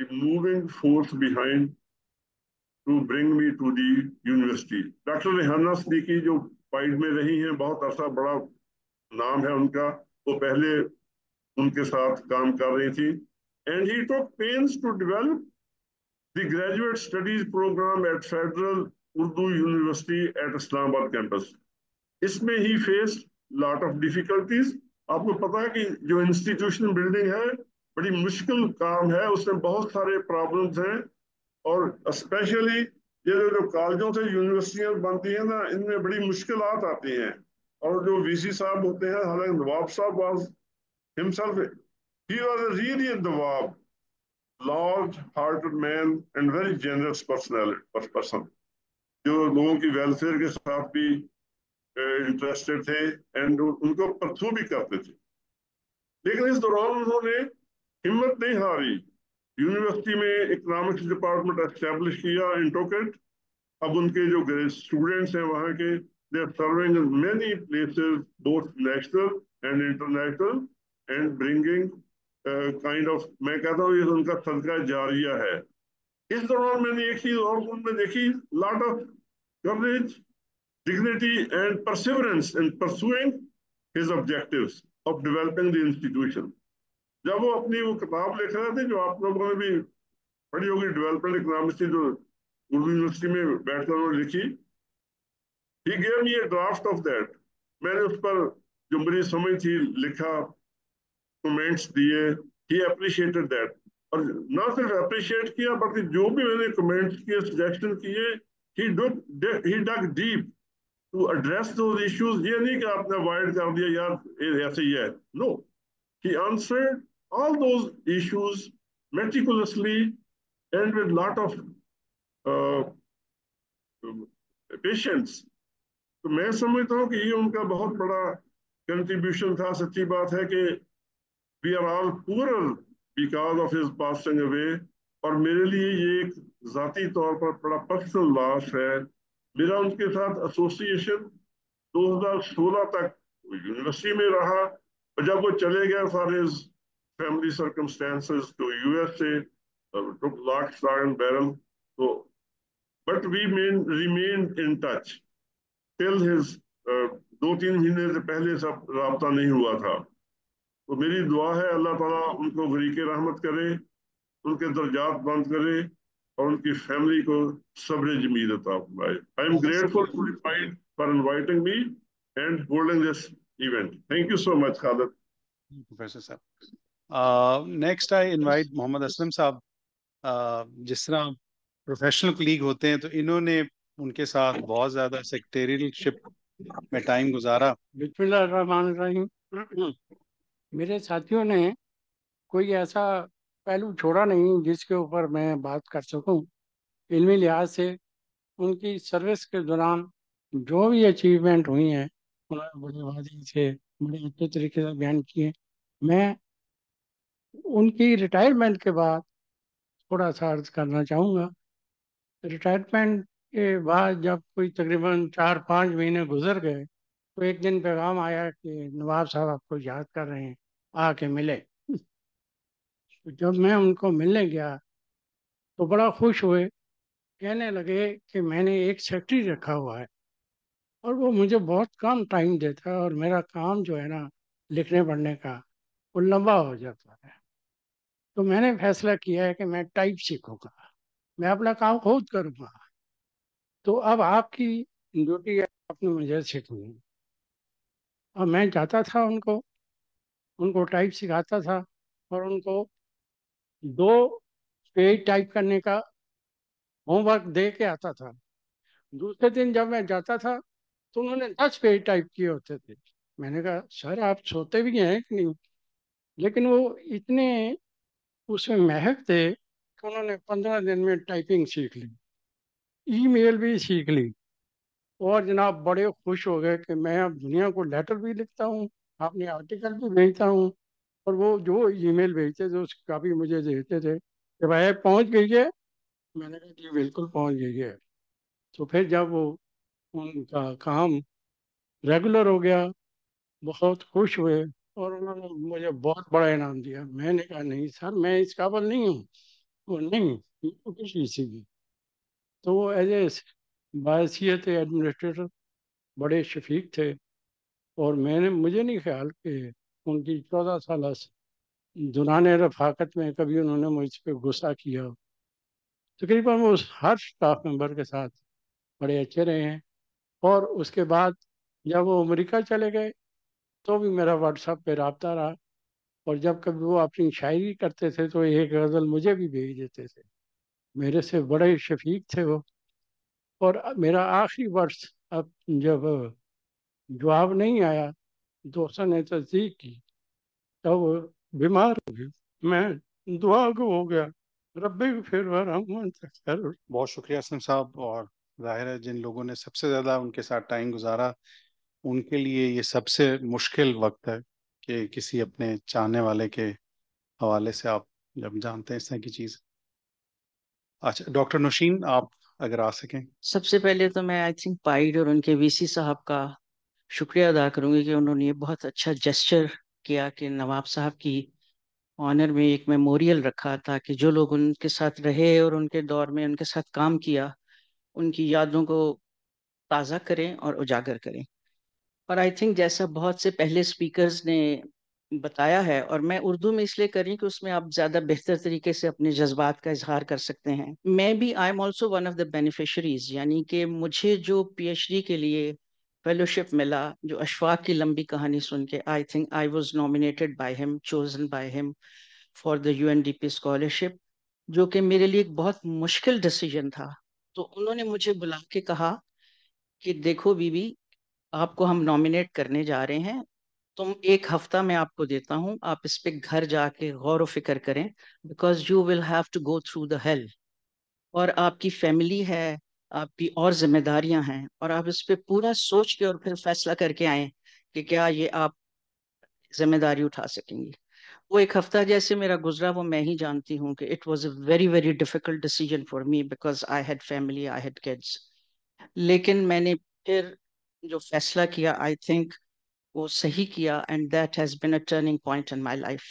the moving force behind to bring me to the university। Doctor Rehana Siddiqui जो पाइड में रही हैं, बहुत अरसा, बड़ा नाम है उनका, वो पहले उनके साथ काम कर रही थी। And he took pains to develop the graduate studies programme at federal Urdu university at Islamabad campus. इसमें he face lot of difficulties. आपको पता है कि जो इंस्टीट्यूशन बिल्डिंग है बड़ी मुश्किल काम है, उसमें बहुत सारे प्रॉब्लम्स हैं। और स्पेशली ये जो जो कॉलेजों से यूनिवर्सिटियां बनती हैं ना, इनमें बड़ी मुश्किल आती हैं। और जो वीसी साहब होते हैं, हालांकि नवाब साहब was himself he was a really nawab, large hearted man and very generous personality person, जो लोगों की वेलफेयर के साथ भी इंटरेस्टेड थे एंड उनको परसू भी करते थे। लेकिन इस दौरान उन्होंने हिम्मत नहीं हारी, यूनिवर्सिटी में इकोनॉमिक्स डिपार्टमेंट एस्टेब्लिश किया इंटोकेट। अब उनके जो स्टूडेंट्स हैं वहाँ के, they are serving in many places both national and international and bringing kind of, मैं कहता हूँ ये उनका सदका जारिया है। इस दौरान मैंने एक चीज और उनमें देखी, lot of courage, dignity and perseverance in pursuing his objectives of developing the institution. जब वो अपनी वो किताब लिख रहे थे, जो आप लोगों ने भी पढ़ी होगी, डेवलपमेंट इकोनॉमिक्स, जो उर्दू यूनिवर्सिटी में बैठकर उन्होंने लिखी, he gave me a draft of that. मैंने उस पर जो मेरी समझ थी लिखा, कमेंट्स दिए, ही अप्रिशिएटेड दैट। और ना सिर्फ अप्रिशिएट किया बल्कि जो भी मैंने कमेंट्स किए, सजेशन किए, he dug deep to address those issues. ये नहीं कि आपने अवॉइड कर दिया, यार ऐसे ही है, no, he answered all those issues meticulously and with lot of uh, patience। तो मैं समझता हूँ कि ये उनका बहुत बड़ा कंट्रीब्यूशन था। सच्ची बात है कि we are all poorer because of his passing away, और मेरे लिए ये एक जाती तौर पर बड़ा पर्सनल लॉस है। मेरा उनके साथ एसोसिएशन दो हज़ार सोलह तक यूनिवर्सिटी में रहा, और जब वो चले गए, सारे family circumstances to USA, to lock stock and barrel, तो but we men remain in touch till his, दो तीन महीने से पहले सब रब्ता नहीं हुआ था। तो मेरी दुआ है अल्लाह ताला उनको वरीके रहमत करे, उनके दर्जात बंद करे और उनकी फैमिली को सब्र जमील अता फरमाए। I am grateful to find for inviting me and holding this event. Thank you so much, Khalid. Professor Saab. Uh, next, I invite Mohammad Aslam Saab. Uh, जिस तरह प्रोफेशनल कलीग होते हैं, तो इन्होंने उनके साथ बहुत ज़्यादा सेक्रेटरीशिप में टाइम गुजारा। बिस्मिल्लाहिर्रहमानिर्रहीम। मेरे साथियों ने कोई ऐसा पहलू छोड़ा नहीं जिसके ऊपर मैं बात कर सकूं। इल्मी लिहाज से उनकी सर्विस के दौरान जो भी अचीवमेंट हुई हैं, उन्होंने बड़ी वादी से, बड़े अच्छे तरीके से बयान किए। मैं उनकी रिटायरमेंट के बाद थोड़ा सा अर्ज करना चाहूँगा। रिटायरमेंट के बाद जब कोई तकरीबन चार पाँच महीने गुजर गए, तो एक दिन पैगाम आया कि नवाब साहब आपको याद कर रहे हैं, आके मिले। तो जब मैं उनको मिलने गया तो बड़ा खुश हुए, कहने लगे कि मैंने एक सेक्रेटरी रखा हुआ है और वो मुझे बहुत कम टाइम देता है, और मेरा काम जो है ना लिखने पढ़ने का, वो लंबा हो जाता है। तो मैंने फैसला किया है कि मैं टाइप सीखूंगा, मैं अपना काम खुद करूँगा। तो अब आपकी ड्यूटी है, आपने मुझे सीखनी है। अब मैं जाता था उनको उनको टाइप सिखाता था, और उनको दो पेज टाइप करने का होमवर्क दे के आता था। दूसरे दिन जब मैं जाता था तो उन्होंने दस पेज टाइप किए होते थे। मैंने कहा, सर आप सोते भी हैं कि नहीं? लेकिन वो इतने उसमें महक थे कि उन्होंने पंद्रह दिन में टाइपिंग सीख ली, ईमेल भी सीख ली, और जनाब बड़े खुश हो गए कि मैं अब दुनिया को लेटर भी लिखता हूँ, अपने आर्टिकल भी भेजता हूँ, और वो जो ईमेल भेजते थे उसकी कापी मुझे देते थे कि भाई पहुँच गई है। मैंने कहा जी बिल्कुल पहुँच गई है। तो फिर जब वो उनका काम रेगुलर हो गया बहुत खुश हुए और उन्होंने मुझे बहुत बड़ा इनाम दिया। मैंने कहा नहीं सर मैं इस काबिल नहीं हूँ, वो नहीं कुछ इसी की। तो वो एज ए बायसीयत एडमिनिस्ट्रेटर बड़े शफीक थे और मैंने मुझे नहीं ख्याल कि उनकी चौदह साल दुराने रफाकत में कभी उन्होंने मुझ पर गुस्सा किया। तकरीबन वो हर स्टाफ मेंबर के साथ बड़े अच्छे रहे हैं। और उसके बाद जब वो अमेरिका चले गए तो भी मेरा व्हाट्सएप पे रब्ता रहा और जब कभी वो अपनी शायरी करते थे तो एक गज़ल मुझे भी भेज देते थे। मेरे से बड़े शफीक थे वो। और मेरा आखिरी वर्ष अब जब जवाब नहीं आया, दोस्तों ने तस्दीक की, तब तो बीमार हो गए, मैं दुआ को हो गया रब्बे फिर वरहम। बहुत शुक्रिया असलम साहब। और ज़ाहिर है जिन लोगों ने सबसे ज़्यादा उनके साथ टाइम गुजारा उनके लिए ये सबसे मुश्किल वक्त है कि किसी अपने चाहने वाले के हवाले से आप जब जानते हैं इस तरह की चीज़। अच्छा डॉक्टर नौशीन आप अगर आ सकें। सबसे पहले तो मैं आई थिंक पाइड और उनके वीसी साहब का शुक्रिया अदा करूँगी कि उन्होंने ये बहुत अच्छा जेस्चर किया कि नवाब साहब की ऑनर में एक मेमोरियल रखा ताकि जो लोग उनके साथ रहे और उनके दौर में उनके साथ काम किया उनकी यादों को ताज़ा करें और उजागर करें। और आई थिंक जैसा बहुत से पहले स्पीकर्स ने बताया है, और मैं उर्दू में इसलिए कर रही हूँ कि उसमें आप ज़्यादा बेहतर तरीके से अपने जज्बात का इजहार कर सकते हैं। मैं भी I am also one of the beneficiaries, यानी कि मुझे जो पीएचडी के लिए फेलोशिप मिला, जो अशफाक की लंबी कहानी सुन के I think I was nominated by him, chosen by him for the UNDP scholarship, जो कि मेरे लिए एक बहुत मुश्किल डिसीजन था। तो उन्होंने मुझे बुला के कहा कि देखो बीबी आपको हम नॉमिनेट करने जा रहे हैं, तुम एक हफ्ता मैं आपको देता हूँ, आप इस पर घर जाके गौर व फिक्र करें because you will have to go through the hell, और आपकी फैमिली है, आपकी और जिम्मेदारियां हैं, और आप इस पर पूरा सोच के और फिर फैसला करके आएँ कि क्या ये आप जिम्मेदारी उठा सकेंगी। वो एक हफ्ता जैसे मेरा गुजरा वो मैं ही जानती हूँ कि it was a very very difficult decision for me because I had family, I had kids. लेकिन मैंने फिर जो फैसला किया आई थिंक वो सही किया and that has been a turning point in my life.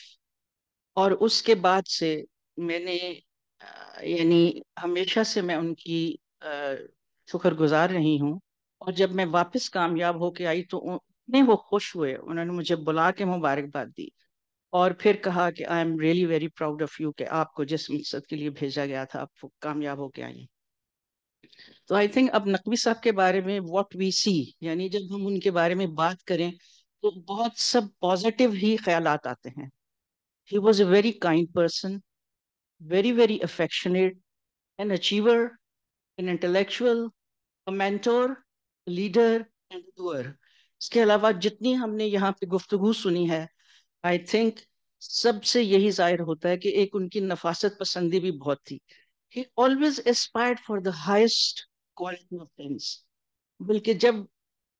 और उसके बाद से मैंने यानी हमेशा से मैं उनकी शुक्रगुजार रही हूँ। और जब मैं वापस कामयाब होके आई तो उतने वो खुश हुए, उन्होंने मुझे बुला के मुबारकबाद दी और फिर कहा कि I am really very proud of you कि आपको जिस मकसद के लिए भेजा गया था आप कामयाब होके आई। तो आई थिंक अब नकवी साहब के बारे में व्हाट वी सी, यानी जब हम उनके बारे में बात करें तो बहुत सब पॉजिटिव ही ख्यालात आते हैं। He was a very kind person, very very affectionate, an achiever, an intellectual, a mentor, leader and doer. इसके अलावा जितनी हमने यहाँ पे गुफ्तगू सुनी है आई थिंक सबसे यही जाहिर होता है कि एक उनकी नफासत पसंदी भी बहुत थी। He always aspired for the highest quality of things. बल्कि जब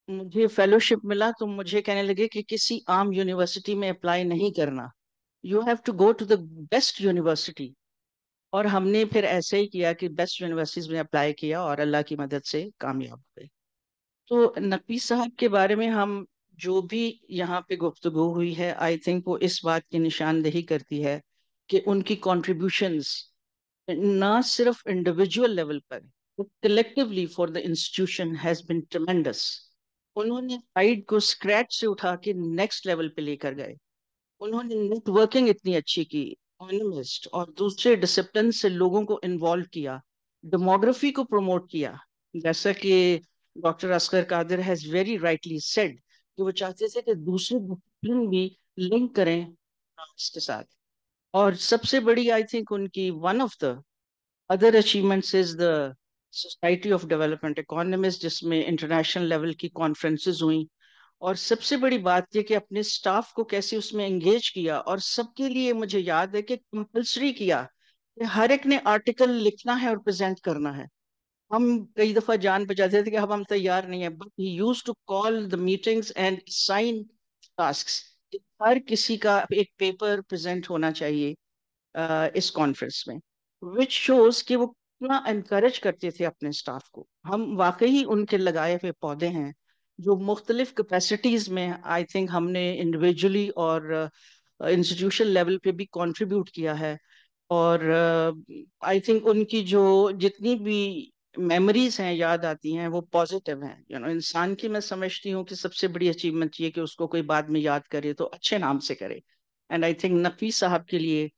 मुझे फेलोशिप मिला तो मुझे कहने लगे कि किसी आम यूनिवर्सिटी में अप्लाई नहीं करना, you have to go to the best university. और हमने फिर ऐसे ही किया कि बेस्ट यूनिवर्सिटीज में अप्लाई किया और अल्लाह की मदद से कामयाब हुए। तो नकवी साहब के बारे में हम जो भी यहाँ पे गुफ्तगू हुई है आई थिंक वो इस बात की निशानदेही करती है कि उनकी कॉन्ट्रीब्यूशंस ना सिर्फ इंडिविजुअल लेवल पर but collectively for the institution has been tremendous. उन्होंने फाइट को स्क्रैच से उठा के नेक्स्ट लेवल पे लेकर गए। उन्होंने नेटवर्किंग इतनी अच्छी की, इकोनॉमिस्ट और दूसरे डिसिप्लिन से लोगों को इन्वॉल्व किया, डेमोग्राफी को प्रमोट किया। जैसा कि doctor Asghar Qadir has very rightly said कि वो चाहते थे कि दूसरे डिसिप्लिन भी लिंक करें फ्रांस के साथ। और सबसे बड़ी आई थिंक उनकी one of the other achievements is the society of development economist, जिसमें इंटरनेशनल लेवल की कॉन्फ्रेंसेस हुई। और सबसे बड़ी बात यह कि अपने स्टाफ को कैसे उसमें एंगेज किया और सबके लिए मुझे याद है कि कंपल्सरी किया कि हर एक ने आर्टिकल लिखना है और प्रेजेंट करना है। हम कई दफा जान पहचाते थे कि हम हम तैयार नहीं है, but he used to call the meetings and sign tasks. हर किसी का एक पेपर प्रेजेंट होना चाहिए uh, इस कॉन्फ्रेंस में, विच शोज कि वो कितना एनकरेज करते थे अपने स्टाफ को। हम वाकई उनके लगाए हुए पौधे हैं जो मुख्तलिफ कैपेसिटीज में आई थिंक हमने इंडिविजुअली और इंस्टीट्यूशन uh, लेवल पे भी कंट्रीब्यूट किया है। और आई uh, थिंक उनकी जो जितनी भी मेमोरीज हैं, याद आती हैं, वो पॉजिटिव हैं। यू नो इंसान की मैं समझती हूँ कि सबसे बड़ी अचीवमेंट ये कि उसको कोई बाद में याद करे तो अच्छे नाम से करे। एंड आई थिंक नफी साहब के लिए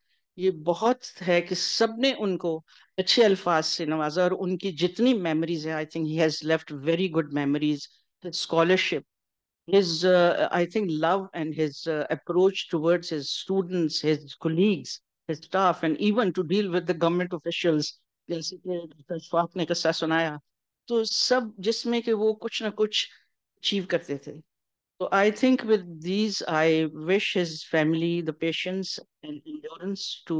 ये बहुत है कि सबने उनको अच्छे अल्फाज से नवाजा, और उनकी जितनी मेमोरीज हैं I think he has left very good memories. His scholarship, his I think love and his approach towards his students, his colleagues, his staff and even to deal with the government officials, जैसे कि doctor Shafaq ने किस्सा सुनाया, तो सब जिसमें कि वो कुछ ना कुछ अचीव करते थे। तो I think with these I wish his family the patience and endurance to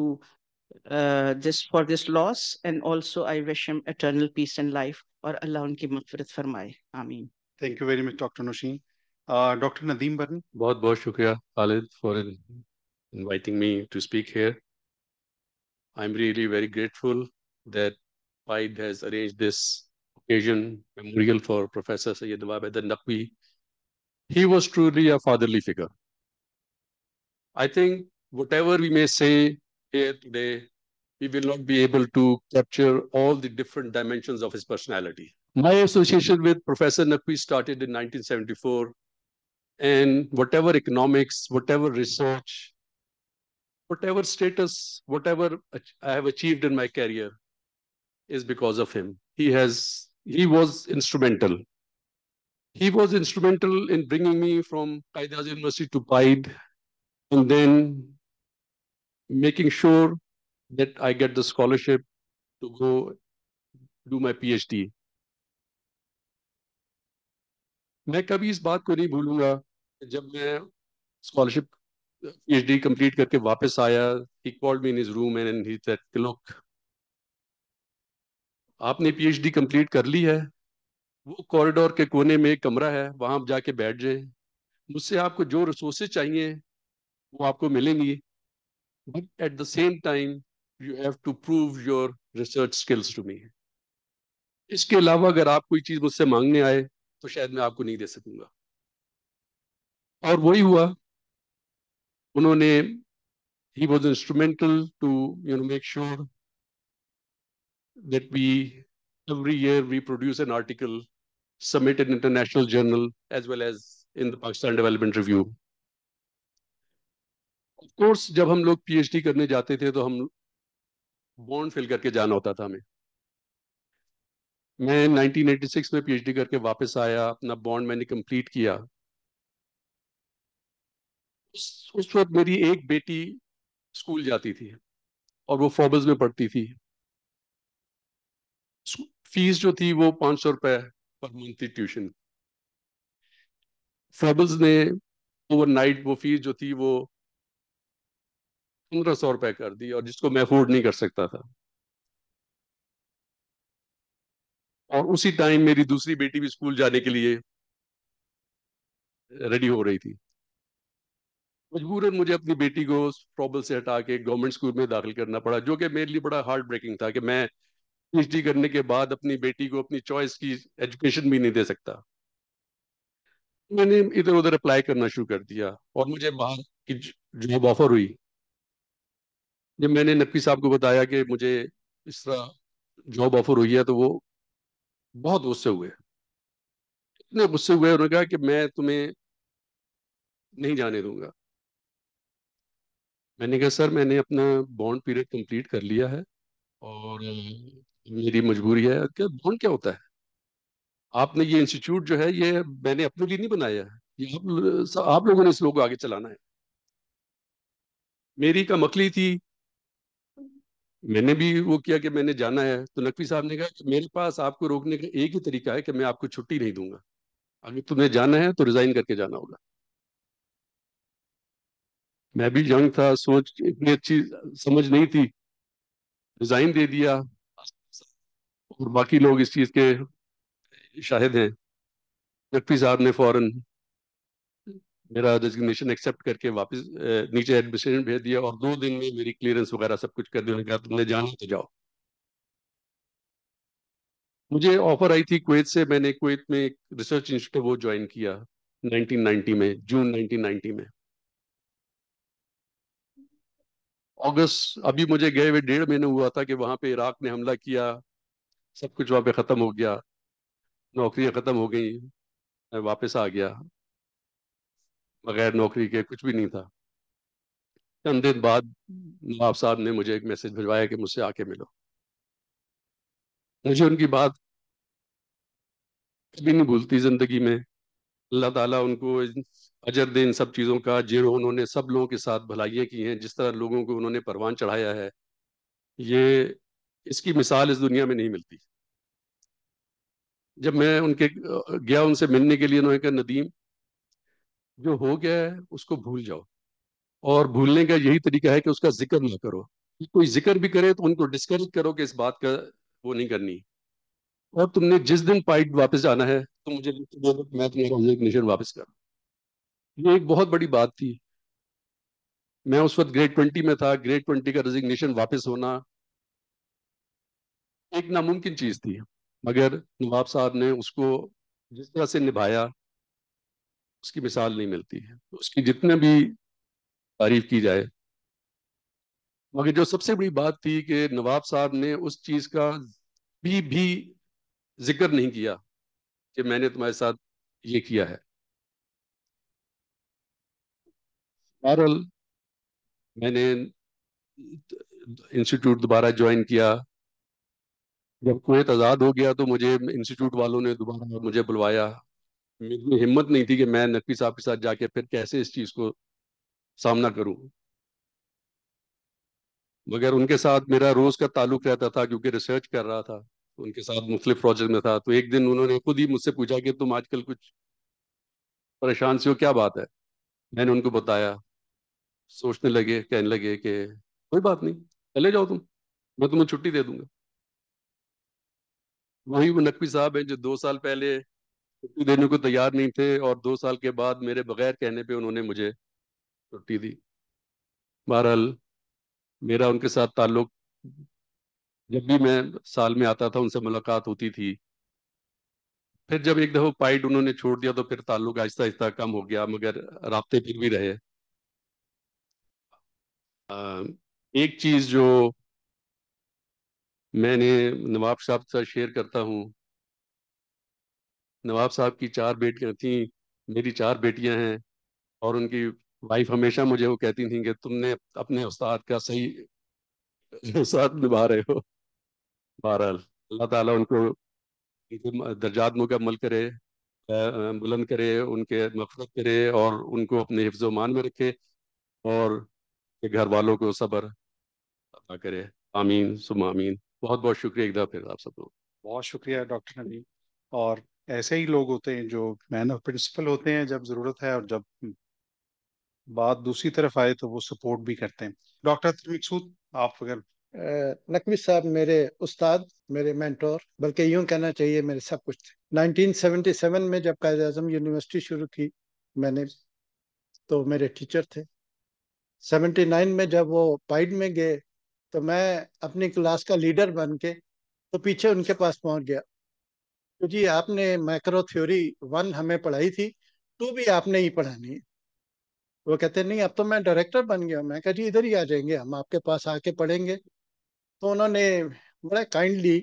this for this loss, and also I wish him eternal peace in life, और अल्लाह उनकी मग़फ़िरत फरमाए, आमीन। Thank you very much doctor Naushin. Doctor Nadeem Burney, बहुत बहुत शुक्रिया Khalid for inviting me to speak here. I am really very grateful that P I D has arranged this occasion memorial for Professor Syed Nawab Haider Naqvi. He was truly a fatherly figure. I think whatever we may say here today, we will not be able to capture all the different dimensions of his personality. My association with Professor Naqvi started in nineteen seventy-four, and whatever economics, whatever research, whatever status, whatever I have achieved in my career, is because of him. He has, he was instrumental. He was instrumental in bringing me from Qaid Azim University to P I D, and then making sure that I get the scholarship to go do my PhD. मैं कभी इस बात को नहीं भूलूंगा, जब मैं scholarship PhD complete करके वापस आया, he called me in his room and he said, "Look, आपने पीएचडी कंप्लीट कर ली है, वो कॉरिडोर के कोने में एक कमरा है, वहाँ आप जाके बैठ जाए, मुझसे आपको जो रिसोर्सेज चाहिए वो आपको मिलेंगी, but at the same time you have to prove your research skills to me. इसके अलावा अगर आप कोई चीज़ मुझसे मांगने आए तो शायद मैं आपको नहीं दे सकूँगा।" और वही हुआ। उन्होंने, he was instrumental to you know make sure that we every year we produce an article, submit an international journal as well as in the Pakistan Development Review. Of course, जब हम लोग PhD करने जाते थे तो हम bond fill करके जाना होता था हमें। मैं nineteen eighty-six में PhD करके वापस आया, अपना बॉन्ड मैंने कंप्लीट किया। उस, उस वक्त मेरी एक बेटी स्कूल जाती थी और वो फॉर्बल्स में पढ़ती थी। फीस जो थी वो पाँच सौ रुपए पर मंथ थी ट्यूशन। फॉर्बल्स ने ओवरनाइट वो फीस जो थी वो पंद्रह सौ रुपए कर दी, और जिसको मैं अफोर्ड नहीं कर सकता था। और उसी टाइम मेरी दूसरी बेटी भी स्कूल जाने के लिए रेडी हो रही थी। मजबूरन मुझे अपनी बेटी को फॉर्बल से हटा के गवर्नमेंट स्कूल में दाखिल करना पड़ा, जो कि मेरे लिए बड़ा हार्ट ब्रेकिंग था कि मैं पीएचडी करने के बाद अपनी बेटी को अपनी चॉइस की एजुकेशन भी नहीं दे सकता। मैंने इधर उधर अप्लाई करना शुरू कर दिया और मुझे बाहर की जॉब ऑफर हुई। जब मैंने नकवी साहब को बताया कि मुझे इस तरह जॉब ऑफर हुई है, तो वो बहुत गुस्से हुए, इतने गुस्से हुए, उन्होंने कहा कि मैं तुम्हें नहीं जाने दूंगा। मैंने कहा सर, मैंने अपना बॉन्ड पीरियड कंप्लीट कर लिया है और मेरी मजबूरी है। क्या बॉन्ड क्या होता है? आपने ये इंस्टीट्यूट जो है ये मैंने अपने लिए नहीं बनाया है, ये आप, आप लोगों ने इस लोगों को आगे चलाना है। मेरी का मकली थी, मैंने भी वो किया कि मैंने जाना है। तो नकवी साहब ने कहा कि मेरे पास आपको रोकने का एक ही तरीका है कि मैं आपको छुट्टी नहीं दूंगा, अगर तुम्हें जाना है तो रिजाइन करके जाना होगा। मैं भी यंग था, सोच इतनी अच्छी समझ नहीं थी, रिजाइन दे दिया। और बाकी लोग इस चीज़ के शाहिद हैं। नकवी साहब ने फ़ौरन मेरा डेजिग्नेशन एक्सेप्ट करके वापस नीचे एडमिनिस्ट्रेशन भेज दिया और दो दिन में मेरी क्लियरेंस वगैरह सब कुछ कर दिया। कहा तुमने जाना तो जाओ। मुझे ऑफ़र आई थी कुवैत से। मैंने कुवैत में एक रिसर्च इंस्टीट्यूट वो ज्वाइन किया नाइनटीन नाइंटी में, जून नाइनटीन नाइंटी में। अगस्त अभी मुझे गए हुए डेढ़ महीने हुआ था कि वहाँ पे इराक ने हमला किया, सब कुछ वहाँ पे ख़त्म हो गया, नौकरियाँ ख़त्म हो गई। मैं वापस आ गया बगैर नौकरी के, कुछ भी नहीं था। चंद दिन बाद नवाब साहब ने मुझे एक मैसेज भिजवाया कि मुझसे आके मिलो। मुझे उनकी बात कभी नहीं भूलती ज़िंदगी में। अल्लाह ताला उनको अजर दे इन सब चीज़ों का, जो उन्होंने सब लोगों के साथ भलाइयाँ की हैं, जिस तरह लोगों को उन्होंने परवान चढ़ाया है, ये इसकी मिसाल इस दुनिया में नहीं मिलती। जब मैं उनके गया उनसे मिलने के लिए, उन्होंने कहा नदीम जो हो गया है उसको भूल जाओ, और भूलने का यही तरीका है कि उसका जिक्र ना करो। कोई जिक्र भी करे तो उनको डिस्करेज करो कि इस बात का वो नहीं करनी, और तुमने जिस दिन पाइट वापस जाना है तो मुझे मैं तुम्हारा रेजिग्नेशन वापस करूँ। ये एक बहुत बड़ी बात थी। मैं उस वक्त ग्रेड ट्वेंटी में था। ग्रेड ट्वेंटी का रेजिग्नेशन वापस होना एक नामुमकिन चीज़ थी, मगर नवाब साहब ने उसको जिस तरह से निभाया उसकी मिसाल नहीं मिलती है। उसकी जितने भी तारीफ की जाए, मगर जो सबसे बड़ी बात थी कि नवाब साहब ने उस चीज़ का भी भी जिक्र नहीं किया कि मैंने तुम्हारे साथ ये किया है। बहरहाल मैंने इंस्टीट्यूट दोबारा ज्वाइन किया। जब कुवैत आज़ाद हो गया तो मुझे इंस्टीट्यूट वालों ने दोबारा मुझे बुलवाया। मेरी हिम्मत नहीं थी कि मैं नकवी साहब के साथ जाके फिर कैसे इस चीज़ को सामना करूं, मगर उनके साथ मेरा रोज़ का ताल्लुक रहता था क्योंकि रिसर्च कर रहा था, उनके साथ मुख्तलिफ प्रोजेक्ट में था। तो एक दिन उन्होंने खुद ही मुझसे पूछा कि तुम आजकल कुछ परेशान से हो, क्या बात है? मैंने उनको बताया। सोचने लगे, कहने लगे कि कोई बात नहीं, चले जाओ तुम, मैं तुम्हें छुट्टी दे दूंगा। वही वो नकवी साहब हैं जो दो साल पहले छुट्टी देने को तैयार नहीं थे और दो साल के बाद मेरे बगैर कहने पर उन्होंने मुझे छुट्टी दी। बहरहाल मेरा उनके साथ ताल्लुक, जब भी मैं साल में आता था उनसे मुलाकात होती थी। फिर जब एक दफ़ा पाइड उन्होंने छोड़ दिया तो फिर ताल्लुक आहिस्ता आहिस्ता कम हो गया, मगर राब्ते फिर भी रहे। आ, एक चीज़ जो मैंने नवाब साहब के साथ शेयर करता हूँ, नवाब साहब की चार बेटियाँ थीं, मेरी चार बेटियाँ हैं, और उनकी वाइफ हमेशा मुझे वो कहती थी कि तुमने अपने उस्ताद का सही साथ निभा रहे हो। बहरहाल अल्लाह ताला उनको दर्जात मुकम्मल करे, बुलंद करे, उनके मफरत करे और उनको अपने हिफ्ज़ मान में रखे और घर वालों को सब्र अता करे। आमीन सुम्मा आमीन। बहुत बहुत शुक्रिया एक दफ़ा फिर आप सबको। बहुत शुक्रिया डॉक्टर नदीम। और ऐसे ही लोग होते हैं जो मैन ऑफ प्रिंसिपल होते हैं, जब ज़रूरत है और जब बात दूसरी तरफ आए तो वो सपोर्ट भी करते हैं। डॉक्टर मकसूद आप अगर नकवी साहब मेरे उस्ताद, मेरे मेंटोर, बल्कि यूं कहना चाहिए मेरे सब कुछ थे। नाइनटीन सेवेंटी सेवन में जब कायद आज़म यूनिवर्सिटी शुरू की मैंने, तो मेरे टीचर थे। सेवेंटी नाइन में जब वो पाइड में गए तो मैं अपनी क्लास का लीडर बन के तो पीछे उनके पास पहुंच गया। तो जी आपने मैक्रो थ्योरी वन हमें पढ़ाई थी, टू भी आपने ही पढ़ानी है। वो कहते नहीं अब तो मैं डायरेक्टर बन गया। मैं कहा जी इधर ही आ जाएंगे, हम आपके पास आके पढ़ेंगे। तो उन्होंने बड़ा काइंडली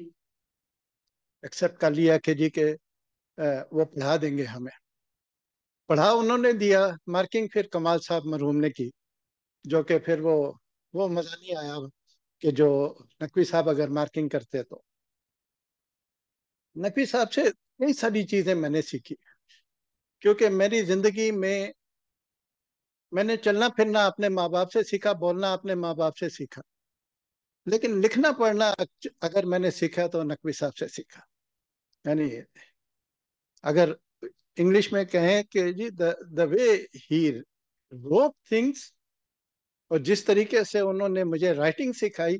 एक्सेप्ट कर लिया कि जी के वो पढ़ा देंगे हमें। पढ़ा उन्होंने दिया, मार्किंग फिर कमाल साहब मरहूम ने की, जो कि फिर वो वो मज़ा नहीं आया कि जो नकवी साहब अगर मार्किंग करते तो। नकवी साहब से कई सारी चीज़ें मैंने सीखी, क्योंकि मेरी ज़िंदगी में मैंने चलना फिरना अपने माँ बाप से सीखा, बोलना अपने माँ बाप से सीखा, लेकिन लिखना पढ़ना अगर मैंने सीखा तो नकवी साहब से सीखा। यानी अगर इंग्लिश में कहें कि जी the the way he rope things, और जिस तरीके से उन्होंने मुझे राइटिंग सिखाई,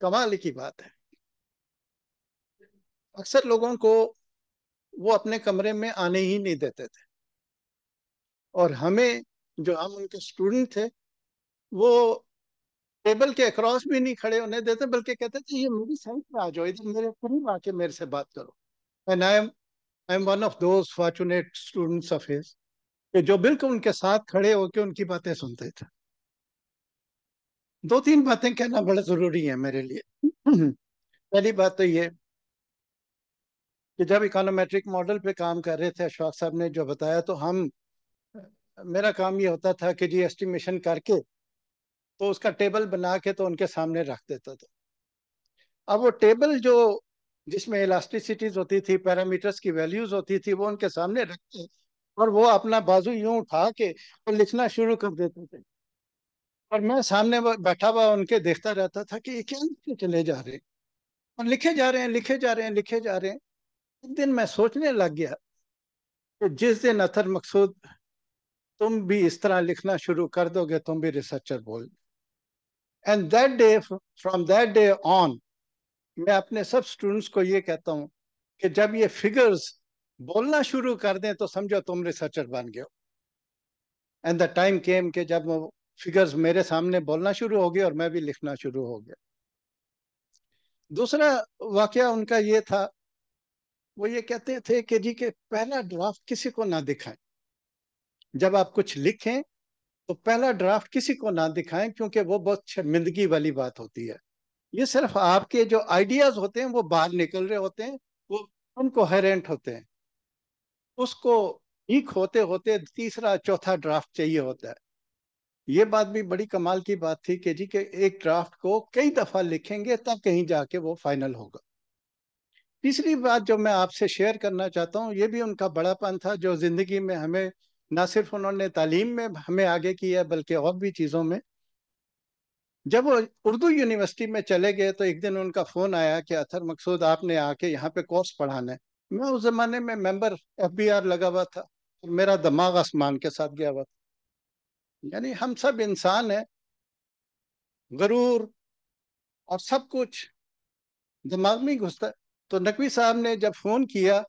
कमाल की बात है। अक्सर लोगों को वो अपने कमरे में आने ही नहीं देते थे, और हमें जो हम उनके स्टूडेंट थे वो टेबल के अक्रॉस भी नहीं खड़े होने देते, बल्कि कहते थे ये मेरी साइड में आ जाओ, इधर मेरे करीब आके मेरे से बात करो। And I am I am one of those fortunate students of his कि जो बिल्कुल उनके साथ खड़े होके उनकी बातें सुनते थे। दो तीन बातें कहना बड़ा जरूरी है मेरे लिए। पहली बात तो ये कि जब इकोनोमेट्रिक मॉडल पे काम कर रहे थे, अशफाक साहब ने जो बताया, तो हम मेरा काम ये होता था कि जी एस्टिमेशन करके तो उसका टेबल बना के तो उनके सामने रख देता था। अब वो टेबल जो जिसमें इलास्टिसिटीज होती थी, पैरामीटर्स की वैल्यूज होती थी, वो उनके सामने रखते और वो अपना बाजू यूं उठा के और लिखना शुरू कर देते थे, और मैं सामने बैठा हुआ उनके देखता रहता था कि ये क्या लिखते चले जा रहे हैं और लिखे जा रहे हैं लिखे जा रहे हैं लिखे जा रहे हैं। एक दिन मैं सोचने लग गया कि जिस दिन अतर मकसूद तुम भी इस तरह लिखना शुरू कर दोगे, तुम भी रिसर्चर बोल। And that day from that day on मैं अपने सब स्टूडेंट्स को ये कहता हूँ कि जब ये फिगर्स बोलना शुरू कर दें तो समझो तुम रिसर्चर बन गए हो। एंड द टाइम केम के जब वो फिगर्स मेरे सामने बोलना शुरू हो गए और मैं भी लिखना शुरू हो गया। दूसरा वाकया उनका ये था, वो ये कहते थे कि जी के पहला ड्राफ्ट किसी को ना दिखाएं, जब आप कुछ लिखें तो पहला ड्राफ्ट किसी को ना दिखाएं, क्योंकि वो बहुत शर्मिंदगी वाली बात होती है। ये सिर्फ आपके जो आइडियाज होते हैं वो बाहर निकल रहे होते हैं, वो इनकोहेरेंट होते हैं, उसको ठीक होते होते तीसरा चौथा ड्राफ्ट चाहिए होता है। ये बात भी बड़ी कमाल की बात थी कि जी के एक ड्राफ्ट को कई दफा लिखेंगे तब कहीं जाके वो फाइनल होगा। तीसरी बात जो मैं आपसे शेयर करना चाहता हूँ, ये भी उनका बड़ापन था जो जिंदगी में हमें ना सिर्फ उन्होंने तालीम में हमें आगे किया बल्कि और भी चीज़ों में। जब वो उर्दू यूनिवर्सिटी में चले गए तो एक दिन उनका फ़ोन आया कि अतर मकसूद आपने आके यहाँ पे कोर्स पढ़ाना है। मैं उस ज़माने में मेंबर एफ बी आर लगा हुआ था और मेरा दिमाग आसमान के साथ गया हुआ था। यानी हम सब इंसान हैं, गरूर और सब कुछ दिमाग में घुसता है। तो नकवी साहब ने जब फ़ोन किया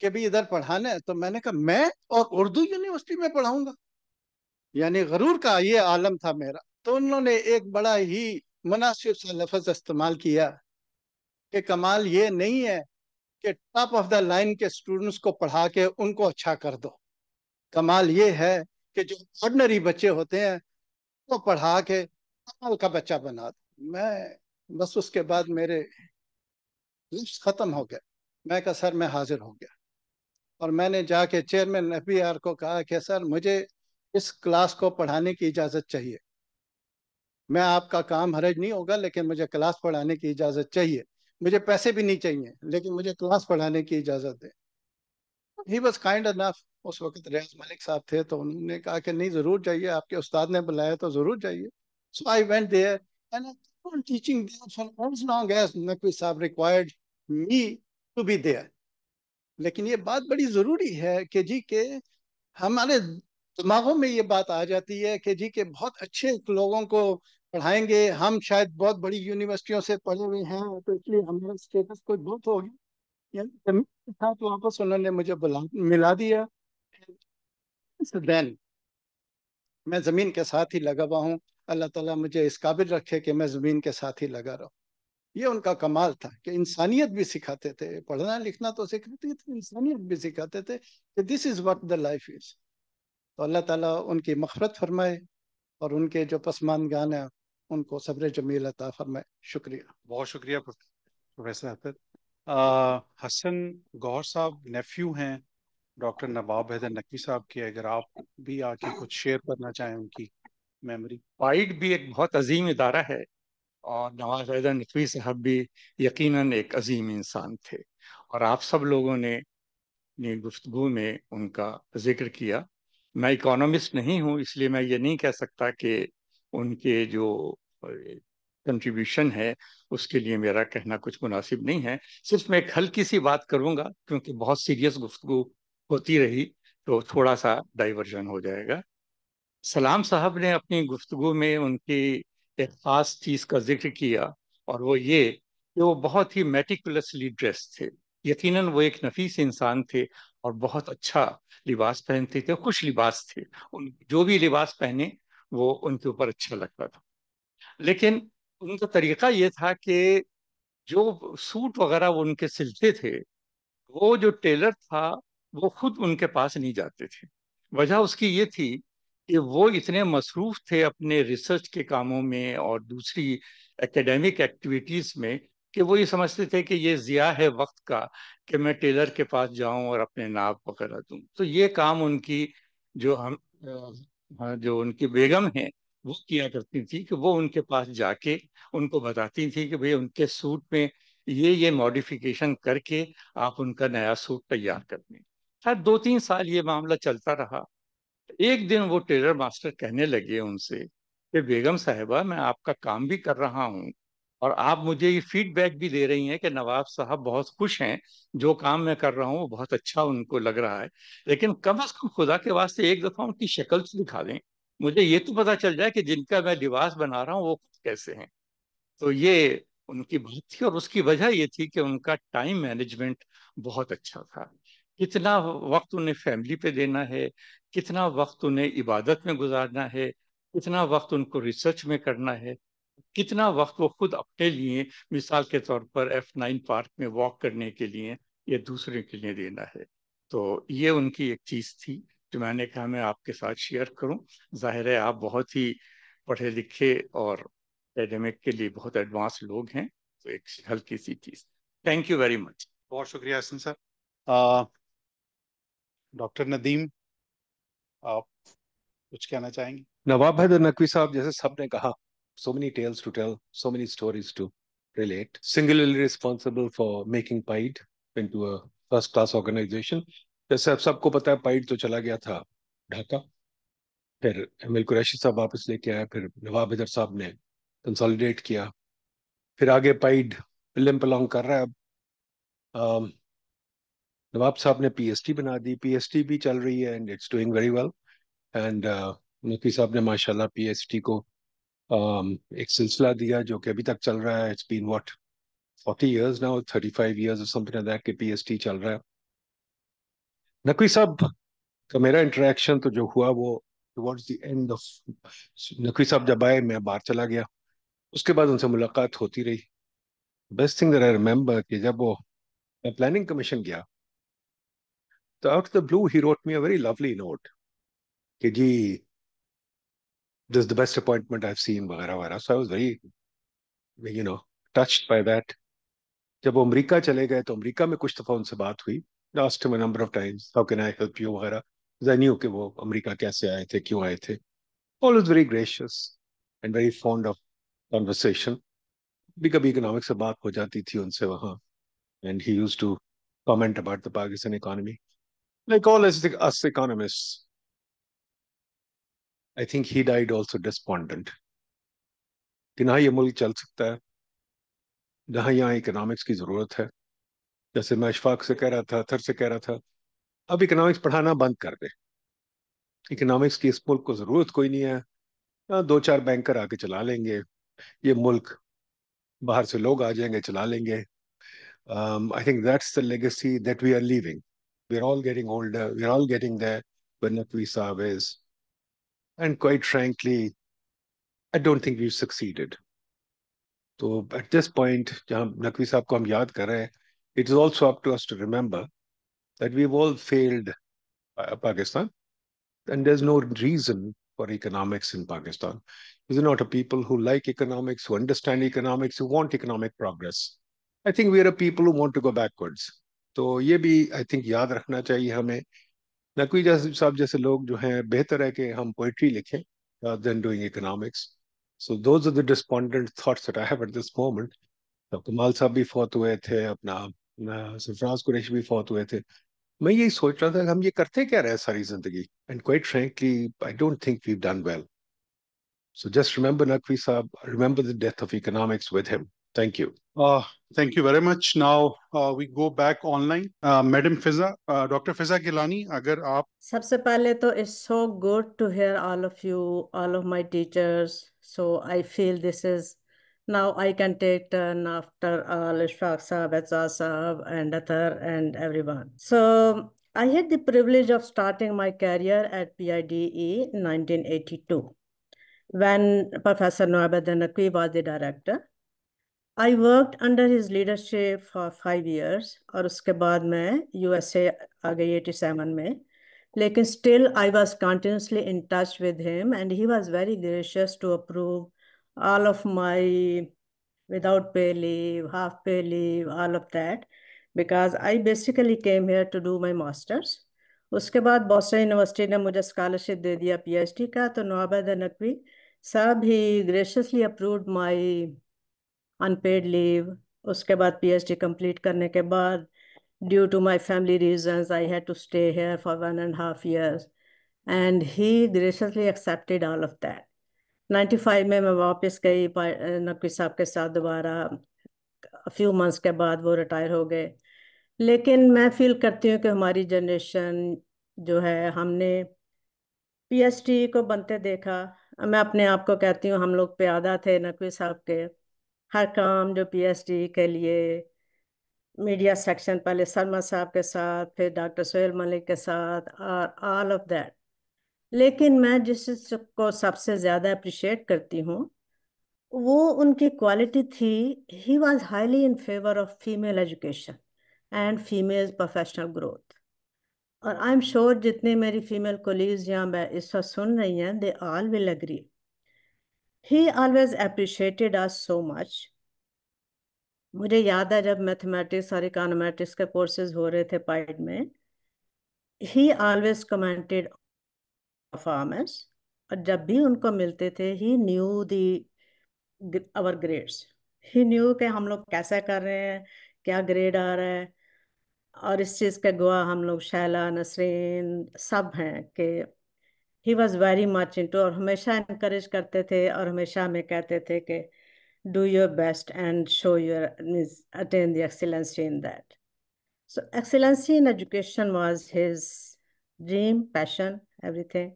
कि भी इधर पढ़ाना है, तो मैंने कहा मैं और उर्दू यूनिवर्सिटी में पढ़ाऊंगा, यानी गरूर का ये आलम था मेरा। तो उन्होंने एक बड़ा ही मुनासिब सा लफ्ज़ इस्तेमाल किया कि कमाल ये नहीं है कि टॉप ऑफ द लाइन के स्टूडेंट्स को पढ़ा के उनको अच्छा कर दो, कमाल ये है कि जो ऑर्डनरी बच्चे होते हैं वो तो पढ़ा के कमाल का बच्चा बना दो। मैं बस उसके बाद मेरे लफ्ज़ ख़त्म हो गया। मैं कहा सर मैं हाजिर हो गया, और मैंने जाके चेयरमैन एफ बी आर को कहा कि सर मुझे इस क्लास को पढ़ाने की इजाज़त चाहिए, मैं आपका काम हरज नहीं होगा लेकिन मुझे क्लास पढ़ाने की इजाज़त चाहिए, मुझे पैसे भी नहीं चाहिए लेकिन मुझे क्लास पढ़ाने की इजाज़त दे। ही वॉज काइंड अनफ, उस वक्त रियाज मलिक साहब थे, तो उन्होंने कहा कि नहीं ज़रूर जाइए, आपके उस्ताद ने बुलाया तो ज़रूर जाइए। So I went there and I keep on teaching there as long as Naqvi साहब required me to be there. लेकिन ये बात बड़ी ज़रूरी है कि जी के हमारे दिमागों में ये बात आ जाती है कि जी के बहुत अच्छे लोगों को पढ़ाएंगे, हम शायद बहुत बड़ी यूनिवर्सिटियों से पढ़े हुए हैं तो इसलिए हमारा स्टेटस कोई बहुत हो गया। यानी साथ वापस उन्होंने मुझे बुला मिला दिया। देन मैं ज़मीन के साथ ही लगा हुआ हूँ, अल्लाह ताला मुझे इस काबिल रखे कि मैं ज़मीन के साथ ही लगा रहूँ। ये उनका कमाल था कि इंसानियत भी सिखाते थे, पढ़ना लिखना तो सिखाते थे, इंसानियत भी सिखाते थे कि this is what the life is. तो अल्लाह ताला उनकी मग़फ़रत फरमाए और उनके जो पसमानगान हैं उनको सब्र जमील अता फरमाए। शुक्रिया, बहुत शुक्रिया प्रोफेसर अतर। हसन गौहर साहब नेफ्यू हैं डॉक्टर नवाब हैदर नकवी साहब के, अगर आप भी आके कुछ शेयर करना चाहें उनकी मेमोरी। पाइड भी एक बहुत अजीम इदारा है और नवाब हैदर नकवी साहब भी यकीनन एक अजीम इंसान थे, और आप सब लोगों ने अपनी गुफ्तगू में उनका जिक्र किया। मैं इकोनॉमिस्ट नहीं हूँ इसलिए मैं ये नहीं कह सकता कि उनके जो कंट्रीब्यूशन है उसके लिए मेरा कहना कुछ मुनासिब नहीं है, सिर्फ मैं एक हल्की सी बात करूँगा क्योंकि बहुत सीरियस गुफ्तगू होती रही तो थोड़ा सा डाइवर्जन हो जाएगा। सलाम साहब ने अपनी गुफ्तगू में उनकी एक ख़ास चीज़ का जिक्र किया और वो ये कि वो बहुत ही मेटिकुलसली ड्रेस थे, यकीनन वो एक नफीस इंसान थे और बहुत अच्छा लिबास पहनते थे, खुश लिबास थे, जो भी लिबास पहने वो उनके ऊपर अच्छा लगता था। लेकिन उनका तरीका ये था कि जो सूट वगैरह वो उनके सिलते थे, वो जो टेलर था वो खुद उनके पास नहीं जाते थे। वजह उसकी ये थी कि वो इतने मसरूफ़ थे अपने रिसर्च के कामों में और दूसरी एकेडमिक एक्टिविटीज़ में कि वो ये समझते थे कि ये ज़िया है वक्त का कि मैं टेलर के पास जाऊं और अपने नाप वगैरह दूं। तो ये काम उनकी जो हम जो उनकी बेगम हैं वो किया करती थी कि वो उनके पास जाके उनको बताती थी कि भई उनके सूट में ये ये मॉडिफिकेशन करके आप उनका नया सूट तैयार कर दें। हर दो तीन साल ये मामला चलता रहा। एक दिन वो टेलर मास्टर कहने लगे उनसे कि बेगम साहिबा, मैं आपका काम भी कर रहा हूँ और आप मुझे ये फीडबैक भी दे रही हैं कि नवाब साहब बहुत खुश हैं, जो काम मैं कर रहा हूँ वो बहुत अच्छा उनको लग रहा है, लेकिन कम अज़ कम खुदा के वास्ते एक दफ़ा उनकी शक्ल तो दिखा दें, मुझे ये तो पता चल जाए कि जिनका मैं लिबास बना रहा हूँ वो कैसे हैं। तो ये उनकी बात थी और उसकी वजह ये थी कि उनका टाइम मैनेजमेंट बहुत अच्छा था। कितना वक्त उन्हें फैमिली पे देना है, कितना वक्त उन्हें इबादत में गुजारना है, कितना वक्त उनको रिसर्च में करना है, कितना वक्त वो खुद अपने लिए, मिसाल के तौर पर एफ नाइन पार्क में वॉक करने के लिए या दूसरे के लिए देना है। तो ये उनकी एक चीज़ थी जो मैंने कहा मैं आपके साथ शेयर करूं। जाहिर है आप बहुत ही पढ़े लिखे और एकेडमिक के लिए बहुत एडवांस लोग हैं, तो एक हल्की सी चीज़। Thank you very much. बहुत शुक्रिया हसन सर। डॉक्टर नदीम, आप कुछ कहना चाहेंगे? नवाब हैदर नकवी साहब, जैसे सब ने कहा, so many tales to tell, so many stories to relate, singularly responsible for making P I D into a first class organization. जैसे आप सबको पता है, P I D तो चला गया था ढाका, फिर अमील कुरैशी साहब वापस लेके आया, फिर नवाब हैदर साहब ने कंसोलिडेट किया, फिर आगे P I D limp along कर रहा है। अब नवाब साहब ने पीएसटी बना दी, पीएसटी भी चल रही है and it's doing very well. And Naqvi साहब ने माशाल्लाह पीएसटी को um, एक सिलसिला दिया जो कि अभी तक चल रहा है। It's been what forty years now, thirty five years और समथिंग लाइक दैट कि पीएसटी चल रहा है। नकवी साहब का मेरा इंटरेक्शन तो जो हुआ वो towards the end of, Naqvi साहब जब आए मैं बाहर चला गया, उसके बाद उनसे मुलाकात होती रही। Best thing that I remember कि जब वो मैं प्लानिंग कमीशन गया तो out of the blue he wrote me a very lovely note कि जी this is the best appointment I've seen वगैरह वगैरह। So I was very you know touched by that। जब वो अमरीका चले गए तो अमरीका में कुछ दफ़ा उनसे बात हुई, asked him a number of times how can I help you वगैरह, because I knew कि वो अमरीका कैसे आए थे, क्यों आए थे। Always very gracious and very fond of conversation। भी कभी इकोनॉमिक्स से बात हो जाती थी उनसे वहाँ, and he used to comment about the Pakistan economy। Like all us, us economists, I think he died also despondent कि ना ये मुल्क चल सकता है, ना यहाँ इकोनॉमिक्स की ज़रूरत है। जैसे मैं अशफाक से कह रहा था, अथर से कह रहा था, अब इकोनॉमिक्स पढ़ाना बंद कर दे, इकोनॉमिक्स की इस मुल्क को ज़रूरत कोई नहीं है, ना दो चार बैंकर आके चला लेंगे ये मुल्क, बाहर से लोग आ जाएंगे चला लेंगे। I think that's the legacy that we are leaving. We're all getting older, we're all getting there when Naqvi Saab is. And quite frankly, I don't think we've succeeded. So at this point, jahan Naqvi Saab ko hum yaad kar rahe hain, it is also up to us to remember that we've all failed uh, Pakistan. And there's no reason for economics in Pakistan. These are not a people who like economics, who understand economics, who want economic progress. I think we are a people who want to go backwards. तो ये भी I think याद रखना चाहिए हमें। नकवी साहब जैसे लोग जो हैं, बेहतर है कि हम पोइट्री लिखें then doing economics. So those are the despondent thoughts that I have at this moment. Kamal साहब भी फौत हुए थे, अपना सरफराज कुरैशी भी फौत हुए थे। मैं यही सोच रहा था कि हम ये करते क्या रहे सारी जिंदगी, and quite frankly I don't think we have done well. So just remember Naqvi साहब, remember the death of economics with him. Thank you. Uh, thank you very much. Now uh, we go back online. Uh, Madam Fiza, uh, Doctor Fiza Gilani, agar aap... सबसे पहले तो it's so good to hear all of you, all of my teachers. So I feel this is Now I can take turn after Alishfaq Saab, Azhar Saab, and Athar, and everyone. So I had the privilege of starting my career at P I D E in nineteen eighty-two, when Professor Noabuddin Naqvi was the director. I worked under his leadership for five years, और उसके बाद मैं U S A आ गई eighty-seven में, लेकिन still I was continuously in touch with him, and he was very gracious to approve all of my without pay leave, half pay leave, all of that, because I basically came here to do my masters. उसके बाद Boston university ने मुझे scholarship दे दिया PhD का, तो नवाबुद्दीन नकवी साहब he graciously approved my unpaid leave. उसके बाद पीएचडी कंप्लीट करने के बाद, due to my family reasons, I had to stay here for one and half years, and he graciously accepted all of that. Ninety five में मैं वापस गई नकवी साहब के साथ दोबारा. फ्यू मंथ्स के बाद वो रिटायर हो गए, लेकिन मैं फील करती हूँ कि हमारी जनरेशन जो है, हमने पीएचडी को बनते देखा. मैं अपने आप को कहती हूँ हम लोग प्यादा थे नकवी साहब के. हर काम जो पीएचडी के लिए, मीडिया सेक्शन पहले शर्मा साहब के साथ, फिर डॉक्टर सोहेल मलिक के साथ, और ऑल ऑफ दैट. लेकिन मैं जिस चीज़ को सबसे ज़्यादा अप्रिशिएट करती हूँ वो उनकी क्वालिटी थी. He was highly in favour of female education and female professional growth. और आई एम श्योर जितने मेरी फीमेल कोलीग्स यहाँ मैं इस वक्त सुन रही हैं, they all will agree. He always appreciated us so much. मुझे याद है जब मैथमेटिक्स और इकोनॉमेटिक्स के कोर्सेज हो रहे थे पाइड में, ही ऑलवेज कमेंटेड परफॉर्मेंस. और जब भी उनको मिलते थे, he knew the our grades. He knew के हम लोग कैसे कर रहे हैं, क्या ग्रेड आ रहा है. और इस चीज़ के गवाह हम लोग शैला, नसरीन सब हैं कि he was very much into, और हमेशा इनकरेज करते थे और हमेशा हमें कहते थे कि do your best and show your means attain the excellency in that. So excellency in education was his dream, passion, everything.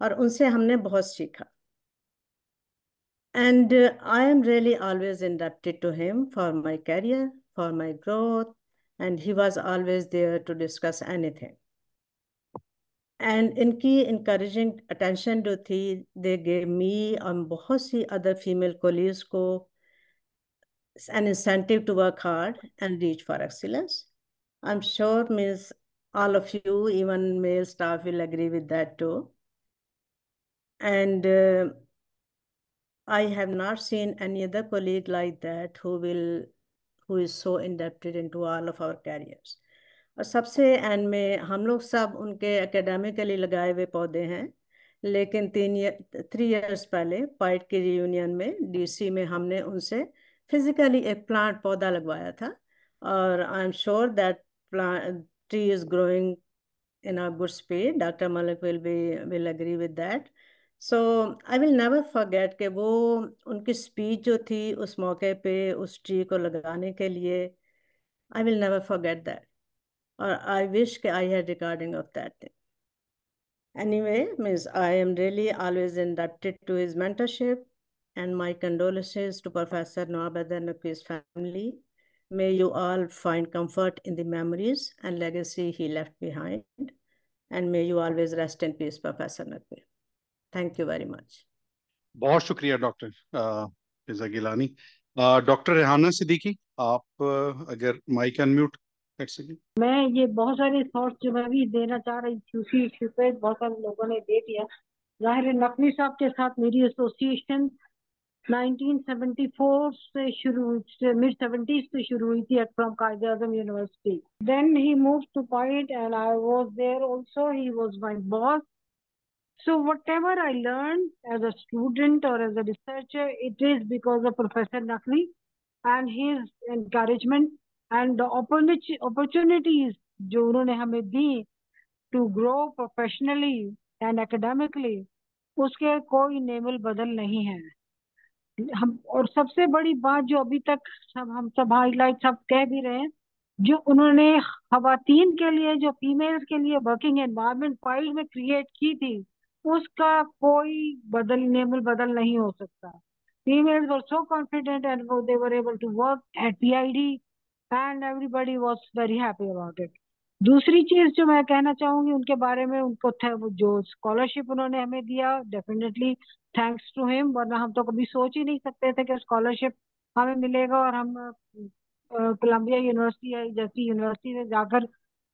और उनसे हमने बहुत सीखा, and I am really always indebted to him for my career, for my growth, and he was always there to discuss anything. And इनकी encouraging attention जो थी, they gave me and बहुत सी other female colleagues को an incentive to work hard and reach for excellence. I'm sure miss all of you, even male staff, will agree with that too. And uh, I have not seen any other colleague like that who will who is so indebted into all of our careers. और सबसे and में हम लोग सब उनके academically लगाए हुए पौधे हैं, लेकिन तीन थ्री इयर्स पहले पाइट की रियूनियन में डीसी में हमने उनसे फिजिकली एक प्लांट पौधा लगवाया था, और I am sure that plant tree is growing in a good speed. Doctor Malik will be will agree with that. So I will never forget कि वो उनकी स्पीच जो थी उस मौके पे उस ट्री को लगाने के लिए, I will never forget that. और आई विश कि I had recording of that thing. Anyway means I am really always indebted to his mentorship, and my condolences to professor Nawabuddin Naqvi's family. May you all find comfort in the memories and legacy he left behind, and may you always rest in peace professor Naqvi. Thank you very much. बहुत शुक्रिया doctor Fiza Gilani. Doctor Rehana Siddiqui, आप अगर mic unmute कर सकें. मैं ये बहुत सारे थॉट्स जो मैं भी देना चाह रही थी उसी इश्यू पे बहुत सारे लोगों ने दे दिया. जाहिर है नकवी साहब के साथ मेरी एसोसिएशन nineteen seventy-four से शुरू, मिड सेवेंटीज से शुरू हुई थी from Quaid-e Azam university. Then he moved to point and I was there also. He was my boss. So whatever I learned as a student or as a researcher, it is because of Professor Naqvi and his encouragement and the opportunities जो उन्होंने हमें दी to grow professionally and academically, उसके कोई naval बदल नहीं है. हम और सबसे बड़ी बात जो अभी तक सब हम सब हाईलाइट सब कह भी रहे हैं, जो उन्होंने खवातीन के लिए, जो फीमेल्स के लिए वर्किंग एनवायरनमेंट फाइल में क्रिएट की थी, उसका कोई बदल नेमल बदल नहीं हो सकता. Females were so confident and they were able to work at P I D and everybody was very happy about it. दूसरी चीज जो मैं कहना चाहूंगी उनके बारे में, उनको जो स्कॉलरशिप उन्होंने हमें दिया डेफिनेटली थैंक्स टू हिम, वरना हम तो कभी सोच ही नहीं सकते थे कि स्कॉलरशिप हमें मिलेगा और हम कोलंबिया यूनिवर्सिटी है जैसी यूनिवर्सिटी में जाकर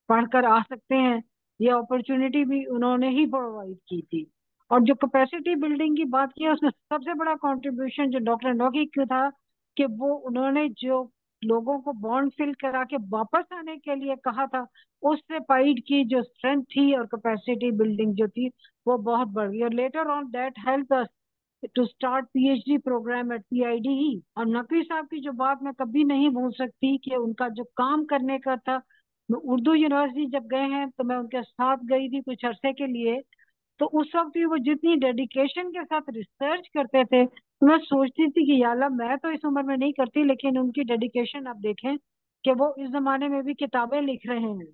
पढ़कर आ सकते हैं। ये अपॉर्चुनिटी भी उन्होंने ही प्रोवाइड की थी। और जो कैपेसिटी बिल्डिंग की बात की, उसमें सबसे बड़ा कॉन्ट्रीब्यूशन जो डॉक्टर नौकी का था कि वो उन्होंने जो लोगों को बॉन्ड फिल करा के वापस आने के लिए कहा था, उससे पाइड की जो स्ट्रेंथ थी और कैपेसिटी बिल्डिंग जो थी वो बहुत बढ़ गई। और later on that help us to start PhD program at PID. और नकवी साहब की जो बात मैं कभी नहीं भूल सकती कि उनका जो काम करने का था, उर्दू यूनिवर्सिटी जब गए हैं तो मैं उनके साथ गई थी कुछ अरसे के लिए, तो उस वक्त भी वो जितनी डेडिकेशन के साथ रिसर्च करते थे, मैं सोचती थी कि यार मैं तो इस उम्र में नहीं करती, लेकिन उनकी डेडिकेशन आप देखें कि वो इस जमाने में भी किताबें लिख रहे हैं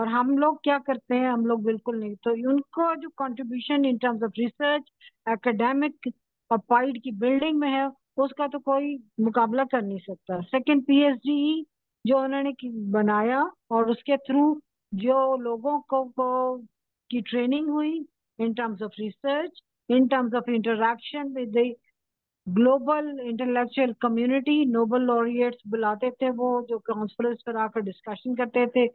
और हम लोग क्या करते हैं, हम लोग बिल्कुल नहीं। तो उनको जो contribution in terms of research, academic और पाइड की बिल्डिंग में है, उसका तो कोई मुकाबला कर नहीं सकता। सेकेंड पीएचडी जो उन्होंने बनाया और उसके थ्रू जो लोगों को, को की ट्रेनिंग हुई in terms of research, in terms of interaction with the global intellectual community. Nobel laureates बुलाते थे वो, जो कॉन्फ्रेंस पर आकर डिस्कशन करते थे,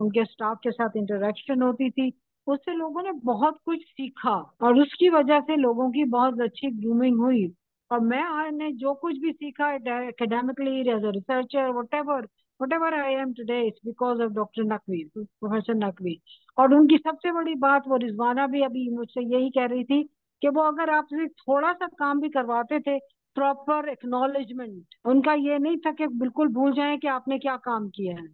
उनके स्टाफ के साथ इंटरेक्शन होती थी, उससे लोगों ने बहुत कुछ सीखा और उसकी वजह से लोगों की बहुत अच्छी ग्रूमिंग हुई। और मैं ने जो कुछ भी सीखा academically as a researcher, whatever whatever I am today it's because of doctor Naqvi, professor Naqvi. और उनकी सबसे बड़ी बात, वो रिजवाना भी अभी मुझसे यही कह रही थी कि वो अगर आपसे थोड़ा सा काम भी करवाते थे, प्रॉपर एक्नॉलेजमेंट, उनका ये नहीं था कि बिल्कुल भूल जाएं कि आपने क्या काम किया है,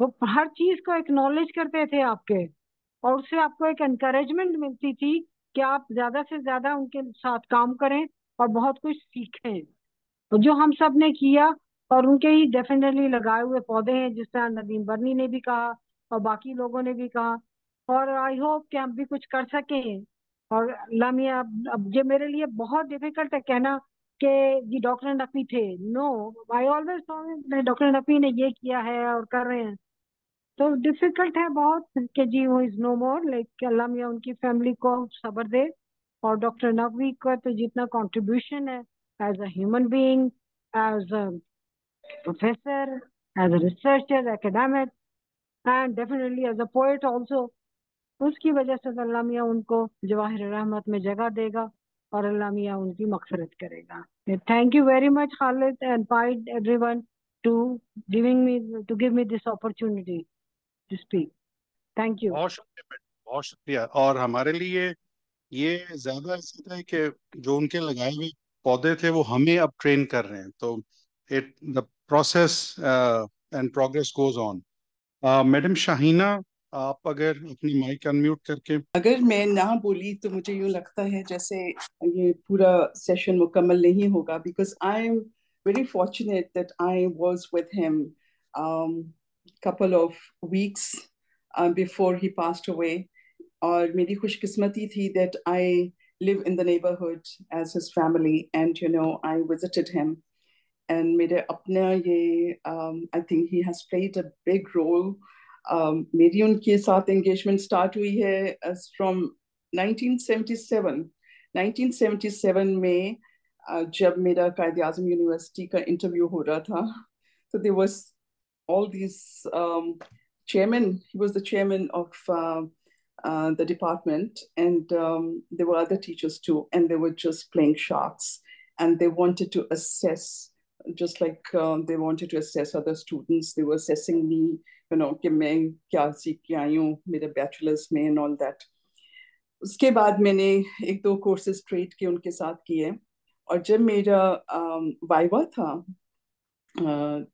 वो हर चीज को एक्नॉलेज करते थे आपके, और उससे आपको एक एनकरेजमेंट मिलती थी कि आप ज्यादा से ज्यादा उनके साथ काम करें और बहुत कुछ सीखें, जो हम सब ने किया। और उनके ही डेफिनेटली लगाए हुए पौधे हैं, जिस तरह नदीम बर्नी ने भी कहा और बाकी लोगों ने भी कहा। और आई होप कि हम भी कुछ कर सकें। और लामिया, अब ये मेरे लिए बहुत डिफिकल्ट है कहना कि ये डॉक्टर नकवी थे, no I always saw doctor Naqvi ने ये किया है और कर रहे हैं, तो डिफिकल्ट है बहुत कि जी वो is no more, like Lamia उनकी फैमिली को सब्र दे। और डॉक्टर नकवी का तो जितना कंट्रीब्यूशन है as a human being, as a professor, as a researcher, academic and definitely as a poet also, उसकी वजह से अल्लाह मियां उनको जवाहिर रहमत में जगह देगा और अल्लाह मियां उनकी मगफिरत करेगा। Thank you very much Khalid and PIDE everyone to giving me to give me this opportunity to speak. Thank you, बहुत शुक्रिया, बहुत शुक्रिया। और हमारे लिए ये ज्यादा ऐसा था कि जो उनके लगाए हुए पौधे थे वो हमें अब ट्रेन कर रहे हैं, तो it the process and progress goes on. Madam Shaheena, आप अगर अपनी माइक अनम्यूट करके, अगर मैं ना बोली तो मुझे यूं लगता है जैसे ये पूरा सेशन मुकम्मल नहीं होगा, because I am very fortunate that I was with him couple of weeks before he passed away. और मेरी खुशकिस्मती थी that I live in the neighbourhood as his family and you know I visited him and मेरे अपना ये I think he has played a big role. Um, मेरी उनके साथ एंगेजमेंट स्टार्ट हुई है from nineteen seventy seven. Nineteen seventy seven में uh, जब मेरा कायदे आज़म यूनिवर्सिटी का इंटरव्यू हो रहा था, तो there was all this chairman, he was the chairman of the department and there were other teachers too and they were just playing sharks and they wanted to assess, just like um, they wanted to assess other students, they were assessing me, you know, कि मैं क्या सीख के आई हूँ मेरे bachelors में and all that। उसके बाद मैंने एक दो कोर्सेज ट्रेड के उनके साथ किए। और जब मेरा वाइवा था,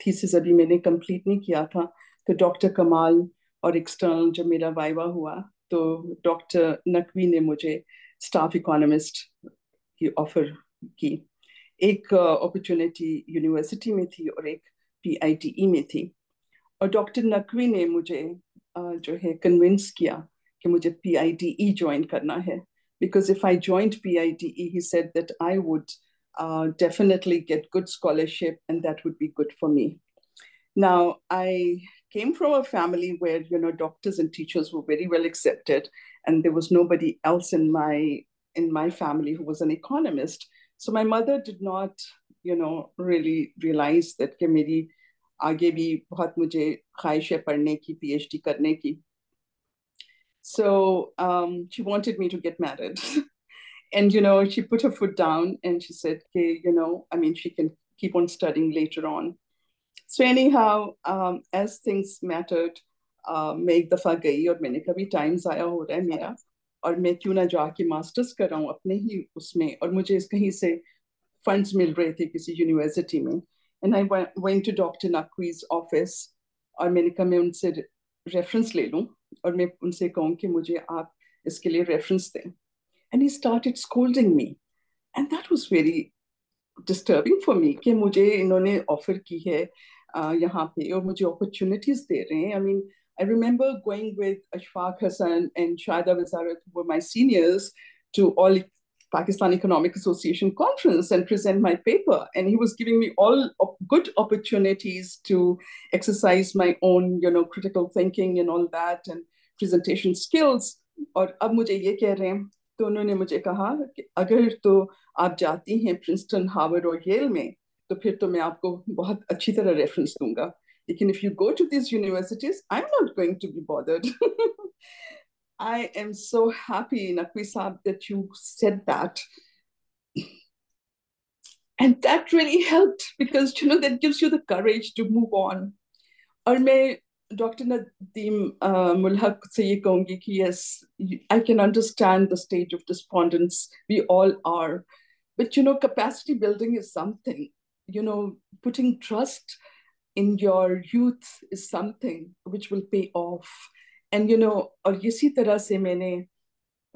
थीसिस अभी मैंने कंप्लीट नहीं किया था, तो डॉक्टर कमाल और एक्सटर्नल जब मेरा वाइवा हुआ तो डॉक्टर नकवी ने मुझे स्टाफ इकोनॉमिस्ट की ऑफर की। एक अपॉर्चुनिटी uh, यूनिवर्सिटी में थी और एक पीआईटीई में थी। और डॉक्टर नकवी ने मुझे uh, जो है कन्विंस किया कि मुझे पीआईटीई ज्वाइन करना है, because if I joined PIDE he said that I would uh, definitely get good scholarship, and that would be good for me. Now, I came from a family where, you know, doctors and teachers were very well accepted, and there was nobody else in my in my family who was an economist. So my mother did not, you know, really realize that कि मेरी आगे भी बहुत मुझे ख्वाहिश है पढ़ने की, PhD करने की. So um, she wanted me to get married, and you know, she put her foot down and she said, okay, you know, I mean, she can keep on studying later on. So anyhow, um, as things mattered, मैं एक दफा गई और मैंने कभी time जाया हो रहा है मेरा और मैं क्यों ना जाके मास्टर्स कर रहा हूँ अपने ही उसमें, और मुझे कहीं से फंड्स मिल रहे थे किसी यूनिवर्सिटी में. And I went to doctor Naqvi's office और मैंने कहा मैं उनसे रेफरेंस ले लूँ और मैं उनसे कहूँ कि मुझे आप इसके लिए रेफरेंस दें. And he started scolding me and that was very disturbing for me कि मुझे इन्होंने ऑफर की है यहाँ पे और मुझे अपॉर्चुनिटीज दे रहे हैं. I mean I remember going with Ashfaq Hassan and Shahida Wazarat, who were my seniors, to all Pakistan Economic Association conference and present my paper. And he was giving me all good opportunities to exercise my own, you know, critical thinking and all that and presentation skills. और अब मुझे ये कह रहे हैं, तो उन्होंने मुझे कहा कि अगर तो आप जाती हैं प्रिंसटन, हार्वर्ड और येल में, तो फिर तो मैं आपको बहुत अच्छी तरह रेफरेंस दूंगा. Even if you go to these universities, I'm not going to be bothered. I am so happy, Naqvi Saab, that you said that. And that really helped because, you know, that gives you the courage to move on. Aur main Doctor Nadeem uh, Mulhaq se ye kahungi ki, yes, I can understand the stage of despondence. We all are. But, you know, capacity building is something. You know, putting trust in your youth is something which will pay off. And you know, और इसी तरह से मैंने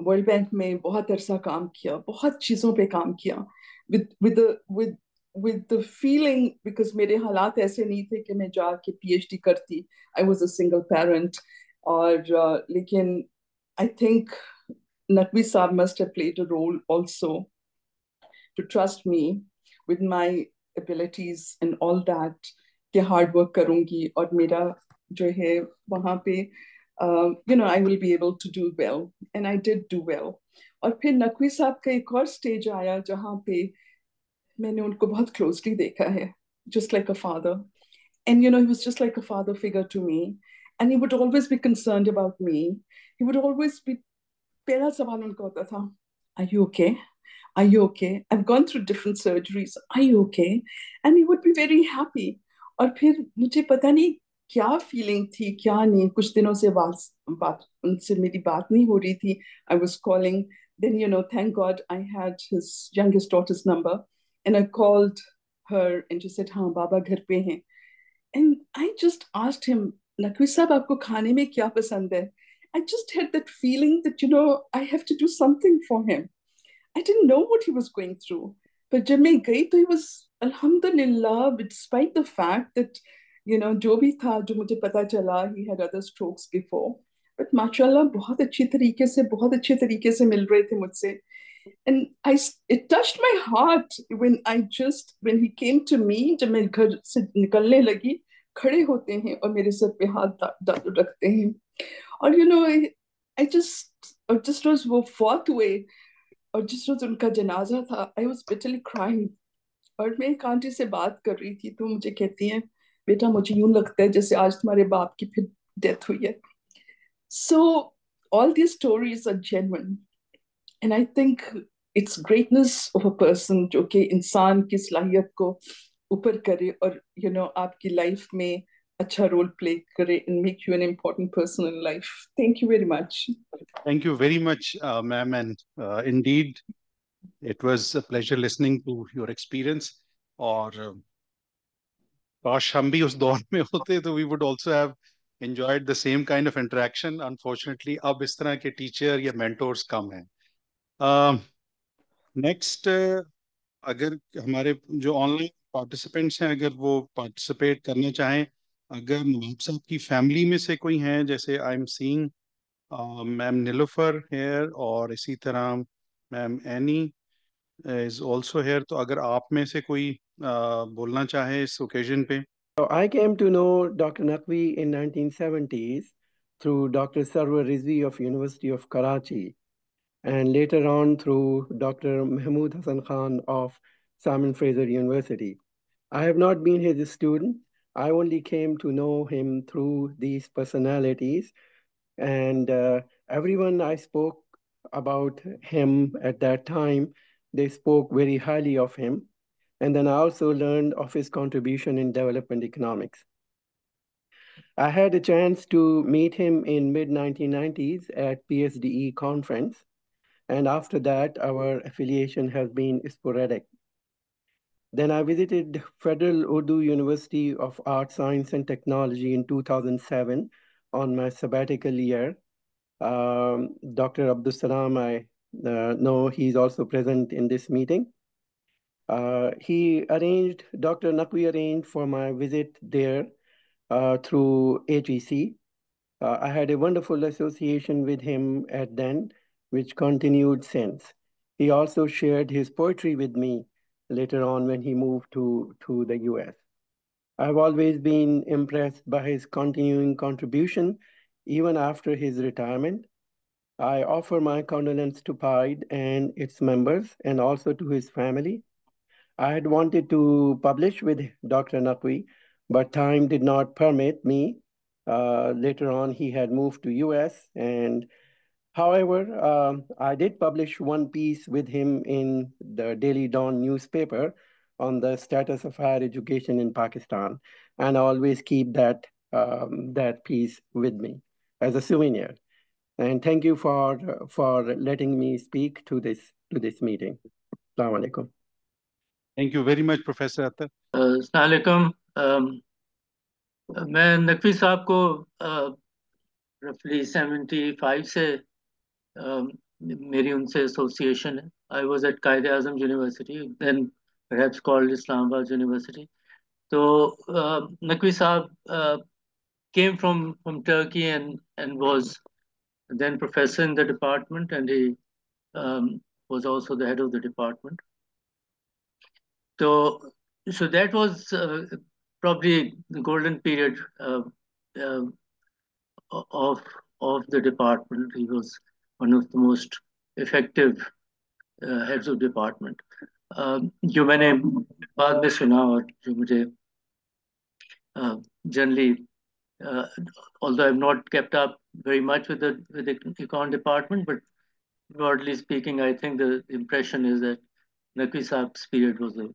World Bank में बहुत अरसा काम किया, बहुत चीज़ों पे काम किया with with the with with the feeling, because मेरे हालात ऐसे नहीं थे कि मैं जाके PhD करती. I was a single parent. और uh, लेकिन I think Naqvi Saab must have played a role also to trust me with my abilities and all that. कि हार्ड वर्क करूंगी और मेरा जो है वहाँ पे you know I will be able to do well and I did do well. और फिर नकवी साहब का एक और स्टेज आया जहाँ पे मैंने उनको बहुत क्लोजली देखा है, just like a father. And you know he was just like a father figure to me and he would always be concerned about me. He would always be, पहला सवाल उनका होता था, are you okay, are you okay, I have gone through different surgeries, are you okay, and he would be very happy. और फिर मुझे पता नहीं क्या फीलिंग थी क्या नहीं, कुछ दिनों से बात उनसे मेरी बात नहीं हो रही थी. I was calling, then you know thank God I had his youngest daughter's number and I called her and she said हाँ बाबा घर पे हैं. And I just asked him, Naqvi साहब आपको खाने में क्या पसंद है? I just had that feeling that you know I have to do something for him. I didn't know what he was going through, पर जब मैं गई तो he was Alhamdulillah, despite the fact that, you know, जो भी था जो मुझे पता चला, he had other strokes before, but mashallah बहुत अच्छी तरीके से बहुत अच्छे तरीके से मिल रहे थे मुझसे. And I, it touched my heart when I just when he came to me, जब मैं घर से निकलने लगी, खड़े होते हैं और मेरे सर पे हाथ रखते हैं. और you know, I just I just was वो fourth way, और जिस रोज उनका जनाजा था, I was bitterly crying. और मैं एक आंटी से बात कर रही थी तो मुझे कहती हैं, बेटा मुझे यूं लगता है जैसे आज तुम्हारे बाप की फिर डेथ हुई है. So all these stories are genuine and I think it's greatness of a person जो कि इंसान की सलाहियत को ऊपर करे और यू you नो know, आपकी लाइफ में अच्छा रोल प्ले करे and make you an important person in life. Thank you very much. Thank you very much ma'am, and indeed it was a pleasure listening to your experience. Or, gosh, hum bhi us daur mein hote, so we would also have enjoyed the same kind of interaction. Unfortunately, ab is tarah ke teacher ya mentors kam hain. Um, next, uh, agar hamare jo online participants hain, agar wo participate karna chahein, agar Nawab sahab ki family mein se koi hain, jaise I'm seeing uh, Ma'am Nilofer here, aur isi tarah Ma'am Annie, is also here. तो अगर आप में से कोई uh, बोलना चाहे इस occasion पे. So I came to know Doctor Naqvi in nineteen seventies through Doctor Sarwar Rizvi of University of Karachi, and later on through Doctor Mahmood Hasan Khan of Simon Fraser University. I have not been his student. I only came to know him through these personalities, and uh, everyone I spoke about him at that time, they spoke very highly of him. And then I also learned of his contribution in development economics. I had a chance to meet him in mid nineteen nineties at P S D E conference. And after that, our affiliation has been sporadic. Then I visited Federal Urdu University of Art, Science, and Technology in two thousand seven on my sabbatical year. Um, Doctor Abdus Salam, I uh, know he's also present in this meeting. Uh, he arranged, Doctor Naqvi arranged for my visit there uh, through H E C. Uh, I had a wonderful association with him at then, which continued since. He also shared his poetry with me later on when he moved to, to the U S. I've always been impressed by his continuing contribution, even after his retirement. I offer my condolence to P I D E and its members, and also to his family. I had wanted to publish with Doctor Naqvi, but time did not permit me. Uh, later on, he had moved to U S, and however, uh, I did publish one piece with him in the Daily Dawn newspaper on the status of higher education in Pakistan. And I always keep that, um, that piece with me as a souvenir. And thank you for, for letting me speak to this, to this meeting. Assalamu alaikum. Thank you very much, Professor Akhtar. Uh, Assalamu alaikum. Um, मैं नकवी साहब को uh, roughly seventy-five से Um, मेरी उनसे association है. आई was at Quaid Azam university then perhaps called Islamabad university. तो नकवी साहब came from from Turkey and and was then professor in the department and he was also the head of the department. तो so that was probably the golden period of of the department. He was one of the most effective uh, heads of department. जो मैंने बाद में सुना और जो मुझे generally, uh, although I've not kept up very much with the with the econ department, but broadly speaking, I think the impression is that Naqvi Saab's period was a,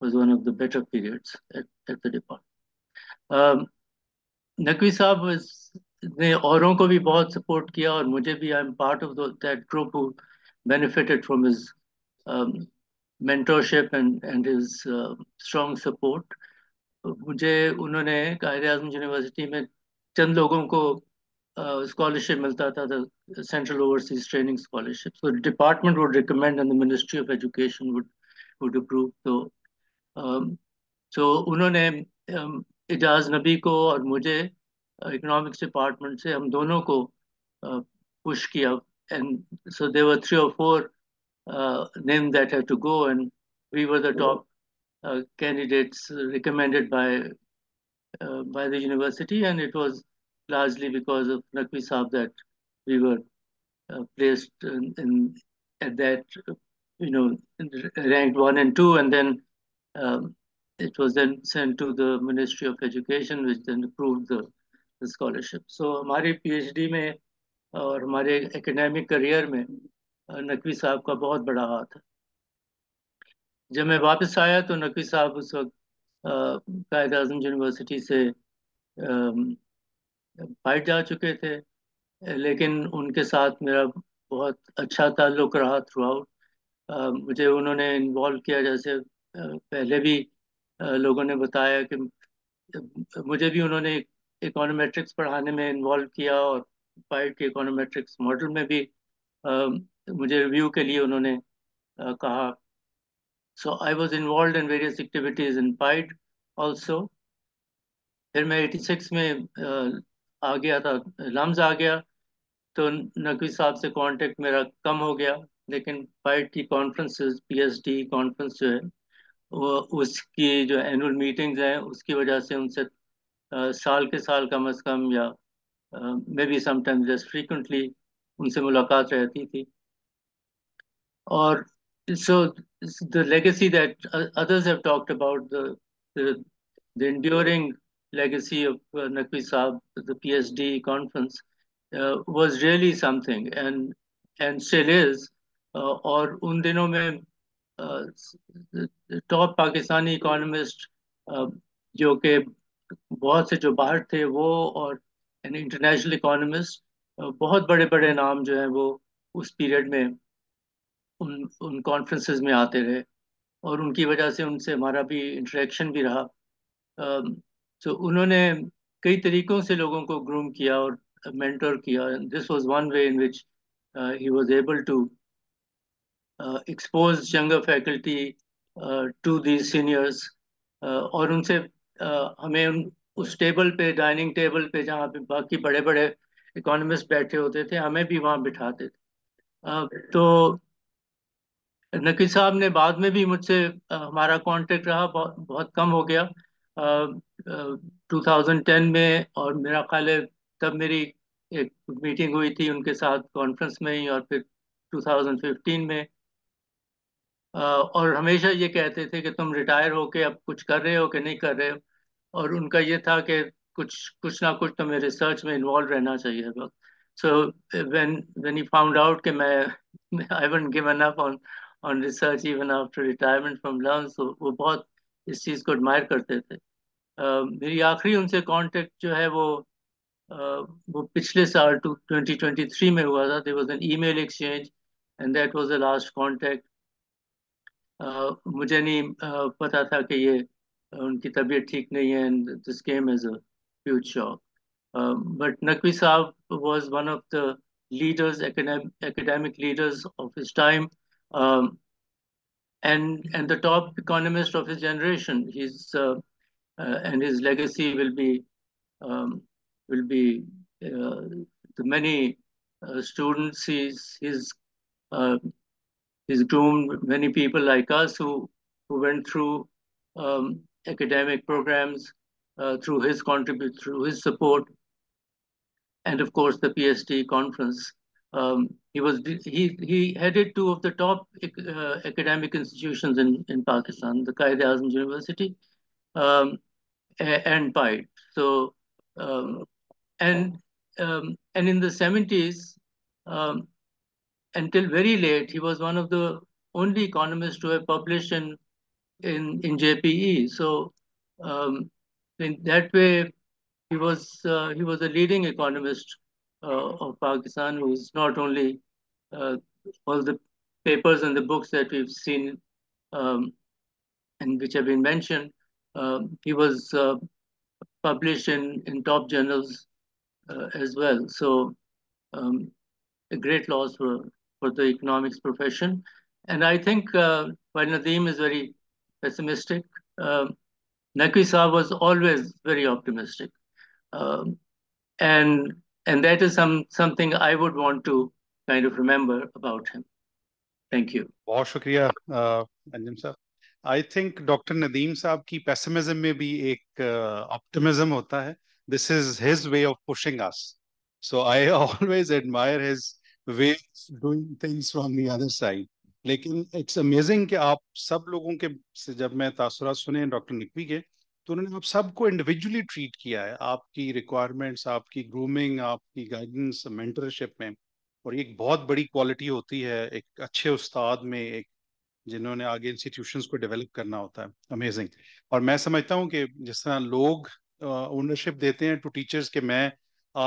was one of the better periods at at the department. Um, Naqvi Saab was ने औरों को भी बहुत support किया और मुझे भी. I am part of that group who benefited from his mentorship and and his strong support. मुझे उन्होंने कायदे आज़म यूनिवर्सिटी में चंद लोगों को स्कॉलरशिप uh, मिलता था, the central overseas training scholarship. So department would recommend and the ministry of education would would approve. तो so उन्होंने um, एजाज नबी को और मुझे इकोनॉमिक्स डिपार्टमेंट से हम दोनों को पुश किया. And so there were three और four name that had to go and we were the top candidates recommended by by the university and it was largely because of Naqvi साहब that we were placed in at that you know ranked one and two and then it was then sent to the ministry of education which then approved the scholarship. So so, हमारे PhD में और हमारे academic career में नकवी साहब का बहुत बड़ा हाथ है. जब मैं वापस आया तो नकवी साहब उस वक्त कायदे आज़म यूनिवर्सिटी से बाहर जा चुके थे, लेकिन उनके साथ मेरा बहुत अच्छा ताल्लुक रहा थ्रू आउट. मुझे उन्होंने इन्वॉल्व किया, जैसे पहले भी लोगों ने बताया कि मुझे भी उन्होंने इकोनोमेट्रिक्स पढ़ाने में इन्वॉल्व किया और पाइड के इकोनोमेट्रिक्स मॉडल में भी आ, मुझे रिव्यू के लिए उन्होंने आ, कहा. So I was involve in various activities in PIDE also. फिर मैं छियासी में आ, आ गया था, लम्स आ गया, तो नकवी साहब से कांटेक्ट मेरा कम हो गया. लेकिन पार्ट की कॉन्फ्रेंसेस, पीएसडी कॉन्फ्रेंस जो है वो उसकी जो एनुअल मीटिंग्स हैं उसकी वजह से उनसे आ, साल के साल कम अज़ कम या maybe sometimes just frequently उनसे मुलाकात रहती थी। और so the legacy that others have talked about the the enduring legacy of uh, Naqvi Saab, the P S D conference, uh, was really something, and and still is. Uh, और उन दिनों में top uh, Pakistani economist uh, जो के बहुत से जो बाहर थे वो और इंटरनेशनल इकोनॉमिस्ट, uh, बहुत बड़े बड़े नाम जो हैं वो उस पीरियड में उन उन कॉन्फ्रेंसेस में आते रहे और उनकी वजह से उनसे हमारा भी इंटरेक्शन भी रहा। uh, तो so, उन्होंने कई तरीकों से लोगों को ग्रूम किया और मेंटर किया। This was one way in which he was able to expose younger faculty to the seniors, और उनसे uh, हमें उन, उस टेबल पे, डाइनिंग टेबल पे जहाँ पे बाकी बड़े बड़े इकोनॉमिस्ट बैठे होते थे, हमें भी वहाँ बिठाते थे। uh, तो नकवी साहब ने बाद में भी मुझसे uh, हमारा कांटेक्ट रहा, बहुत, बहुत कम हो गया टू थाउजेंड टेन में, और मेरा ख्याल है तब मेरी एक मीटिंग हुई थी उनके साथ कॉन्फ्रेंस में ही, और फिर टू थाउजेंड फिफ्टीन में। uh, और हमेशा ये कहते थे कि तुम रिटायर होके अब कुछ कर रहे हो कि नहीं कर रहे हो, और उनका ये था कि कुछ कुछ ना कुछ तुम्हें रिसर्च में इन्वॉल्व रहना चाहिए। So when when he found out कि मैं I won't give up on on research even after retirement from learn, so वो बहुत इस चीज़ को एडमायर करते थे। Uh, मेरी आखिरी उनसे कांटेक्ट जो है वो uh, वो पिछले साल ट्वेंटी ट्वेंटी थ्री में हुआ था। There was an email exchange and that was the last contact. मुझे नहीं uh, पता था कि ये uh, उनकी तबीयत ठीक नहीं है, and this came as a huge shock. But Naqvi साहब was one of the leaders, academic leaders of his time, and and the top economist of his generation. He's uh, uh, and his legacy will be um, will be uh, the many uh, students. He's he's uh, he's groomed many people like us who who went through um, academic programs uh, through his contribute through his support, and of course the P S D conference. Um, he was he he headed two of the top uh, academic institutions in in Pakistan, the Qaid Azam University um, and P I D. So um, and um, and in the seventies um, until very late, he was one of the only economists to have published in in, in J P E. So um, in that way, he was uh, he was a leading economist Uh, of Pakistan, who is not only uh, all the papers and the books that we've seen um, and which have been mentioned. Uh, he was uh, published in, in top journals uh, as well. So um, a great loss for, for the economics profession. And I think uh, while Nadeem is very pessimistic, uh, Naqvi Saab was always very optimistic. Um, and And that is some something I would want to kind of remember about him. Thank you. बहुत शुक्रिया अंजुम साहब। I think doctor Nadeem साहब की pessimism में भी एक optimism होता है। This is his way of pushing us. So I always admire his way of doing things from the other side. लेकिन it's amazing कि आप सब लोगों के से जब मैं तासुरात सुने डॉक्टर नकवी के, तो उन्होंने आप सबको इंडिविजुअली ट्रीट किया है, आपकी रिक्वायरमेंट्स, आपकी ग्रूमिंग, आपकी गाइडेंस, मेंटरशिप में। और ये एक बहुत बड़ी क्वालिटी होती है एक अच्छे उस्ताद में, एक जिन्होंने आगे इंस्टीट्यूशंस को डेवलप करना होता है। अमेजिंग। और मैं समझता हूँ कि जिस तरह लोग ओनरशिप देते हैं टू टीचर्स के मैं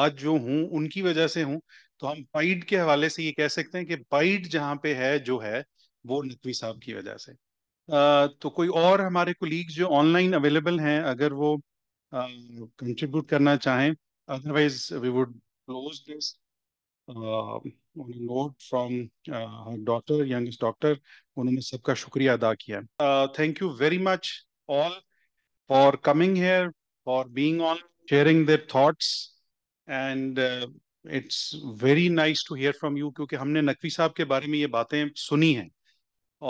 आज जो हूँ उनकी वजह से हूँ, तो हम पाइड के हवाले से ये कह सकते हैं कि पाइड जहाँ पे है जो है वो नकवी साहब की वजह से। Uh, तो कोई और हमारे कोलीग जो ऑनलाइन अवेलेबल हैं अगर वो कंट्रीब्यूट uh, करना चाहें, otherwise we would close this on a note from doctor, youngest doctor. उन्होंने सबका शुक्रिया अदा किया। Thank you very much all for coming here, for being on, sharing their thoughts, and it's very nice to hear from you, क्योंकि हमने नकवी साहब के बारे में ये बातें सुनी हैं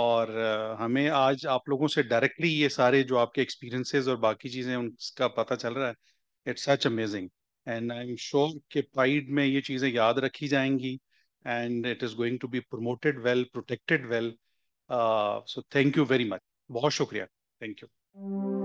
और हमें आज आप लोगों से डायरेक्टली ये सारे जो आपके एक्सपीरियंसेस और बाकी चीज़ें उनका पता चल रहा है. It's such amazing and I am sure कि प्राइड में ये चीज़ें याद रखी जाएंगी and it is going to be promoted well, protected well. So thank you very much, बहुत शुक्रिया, थैंक यू.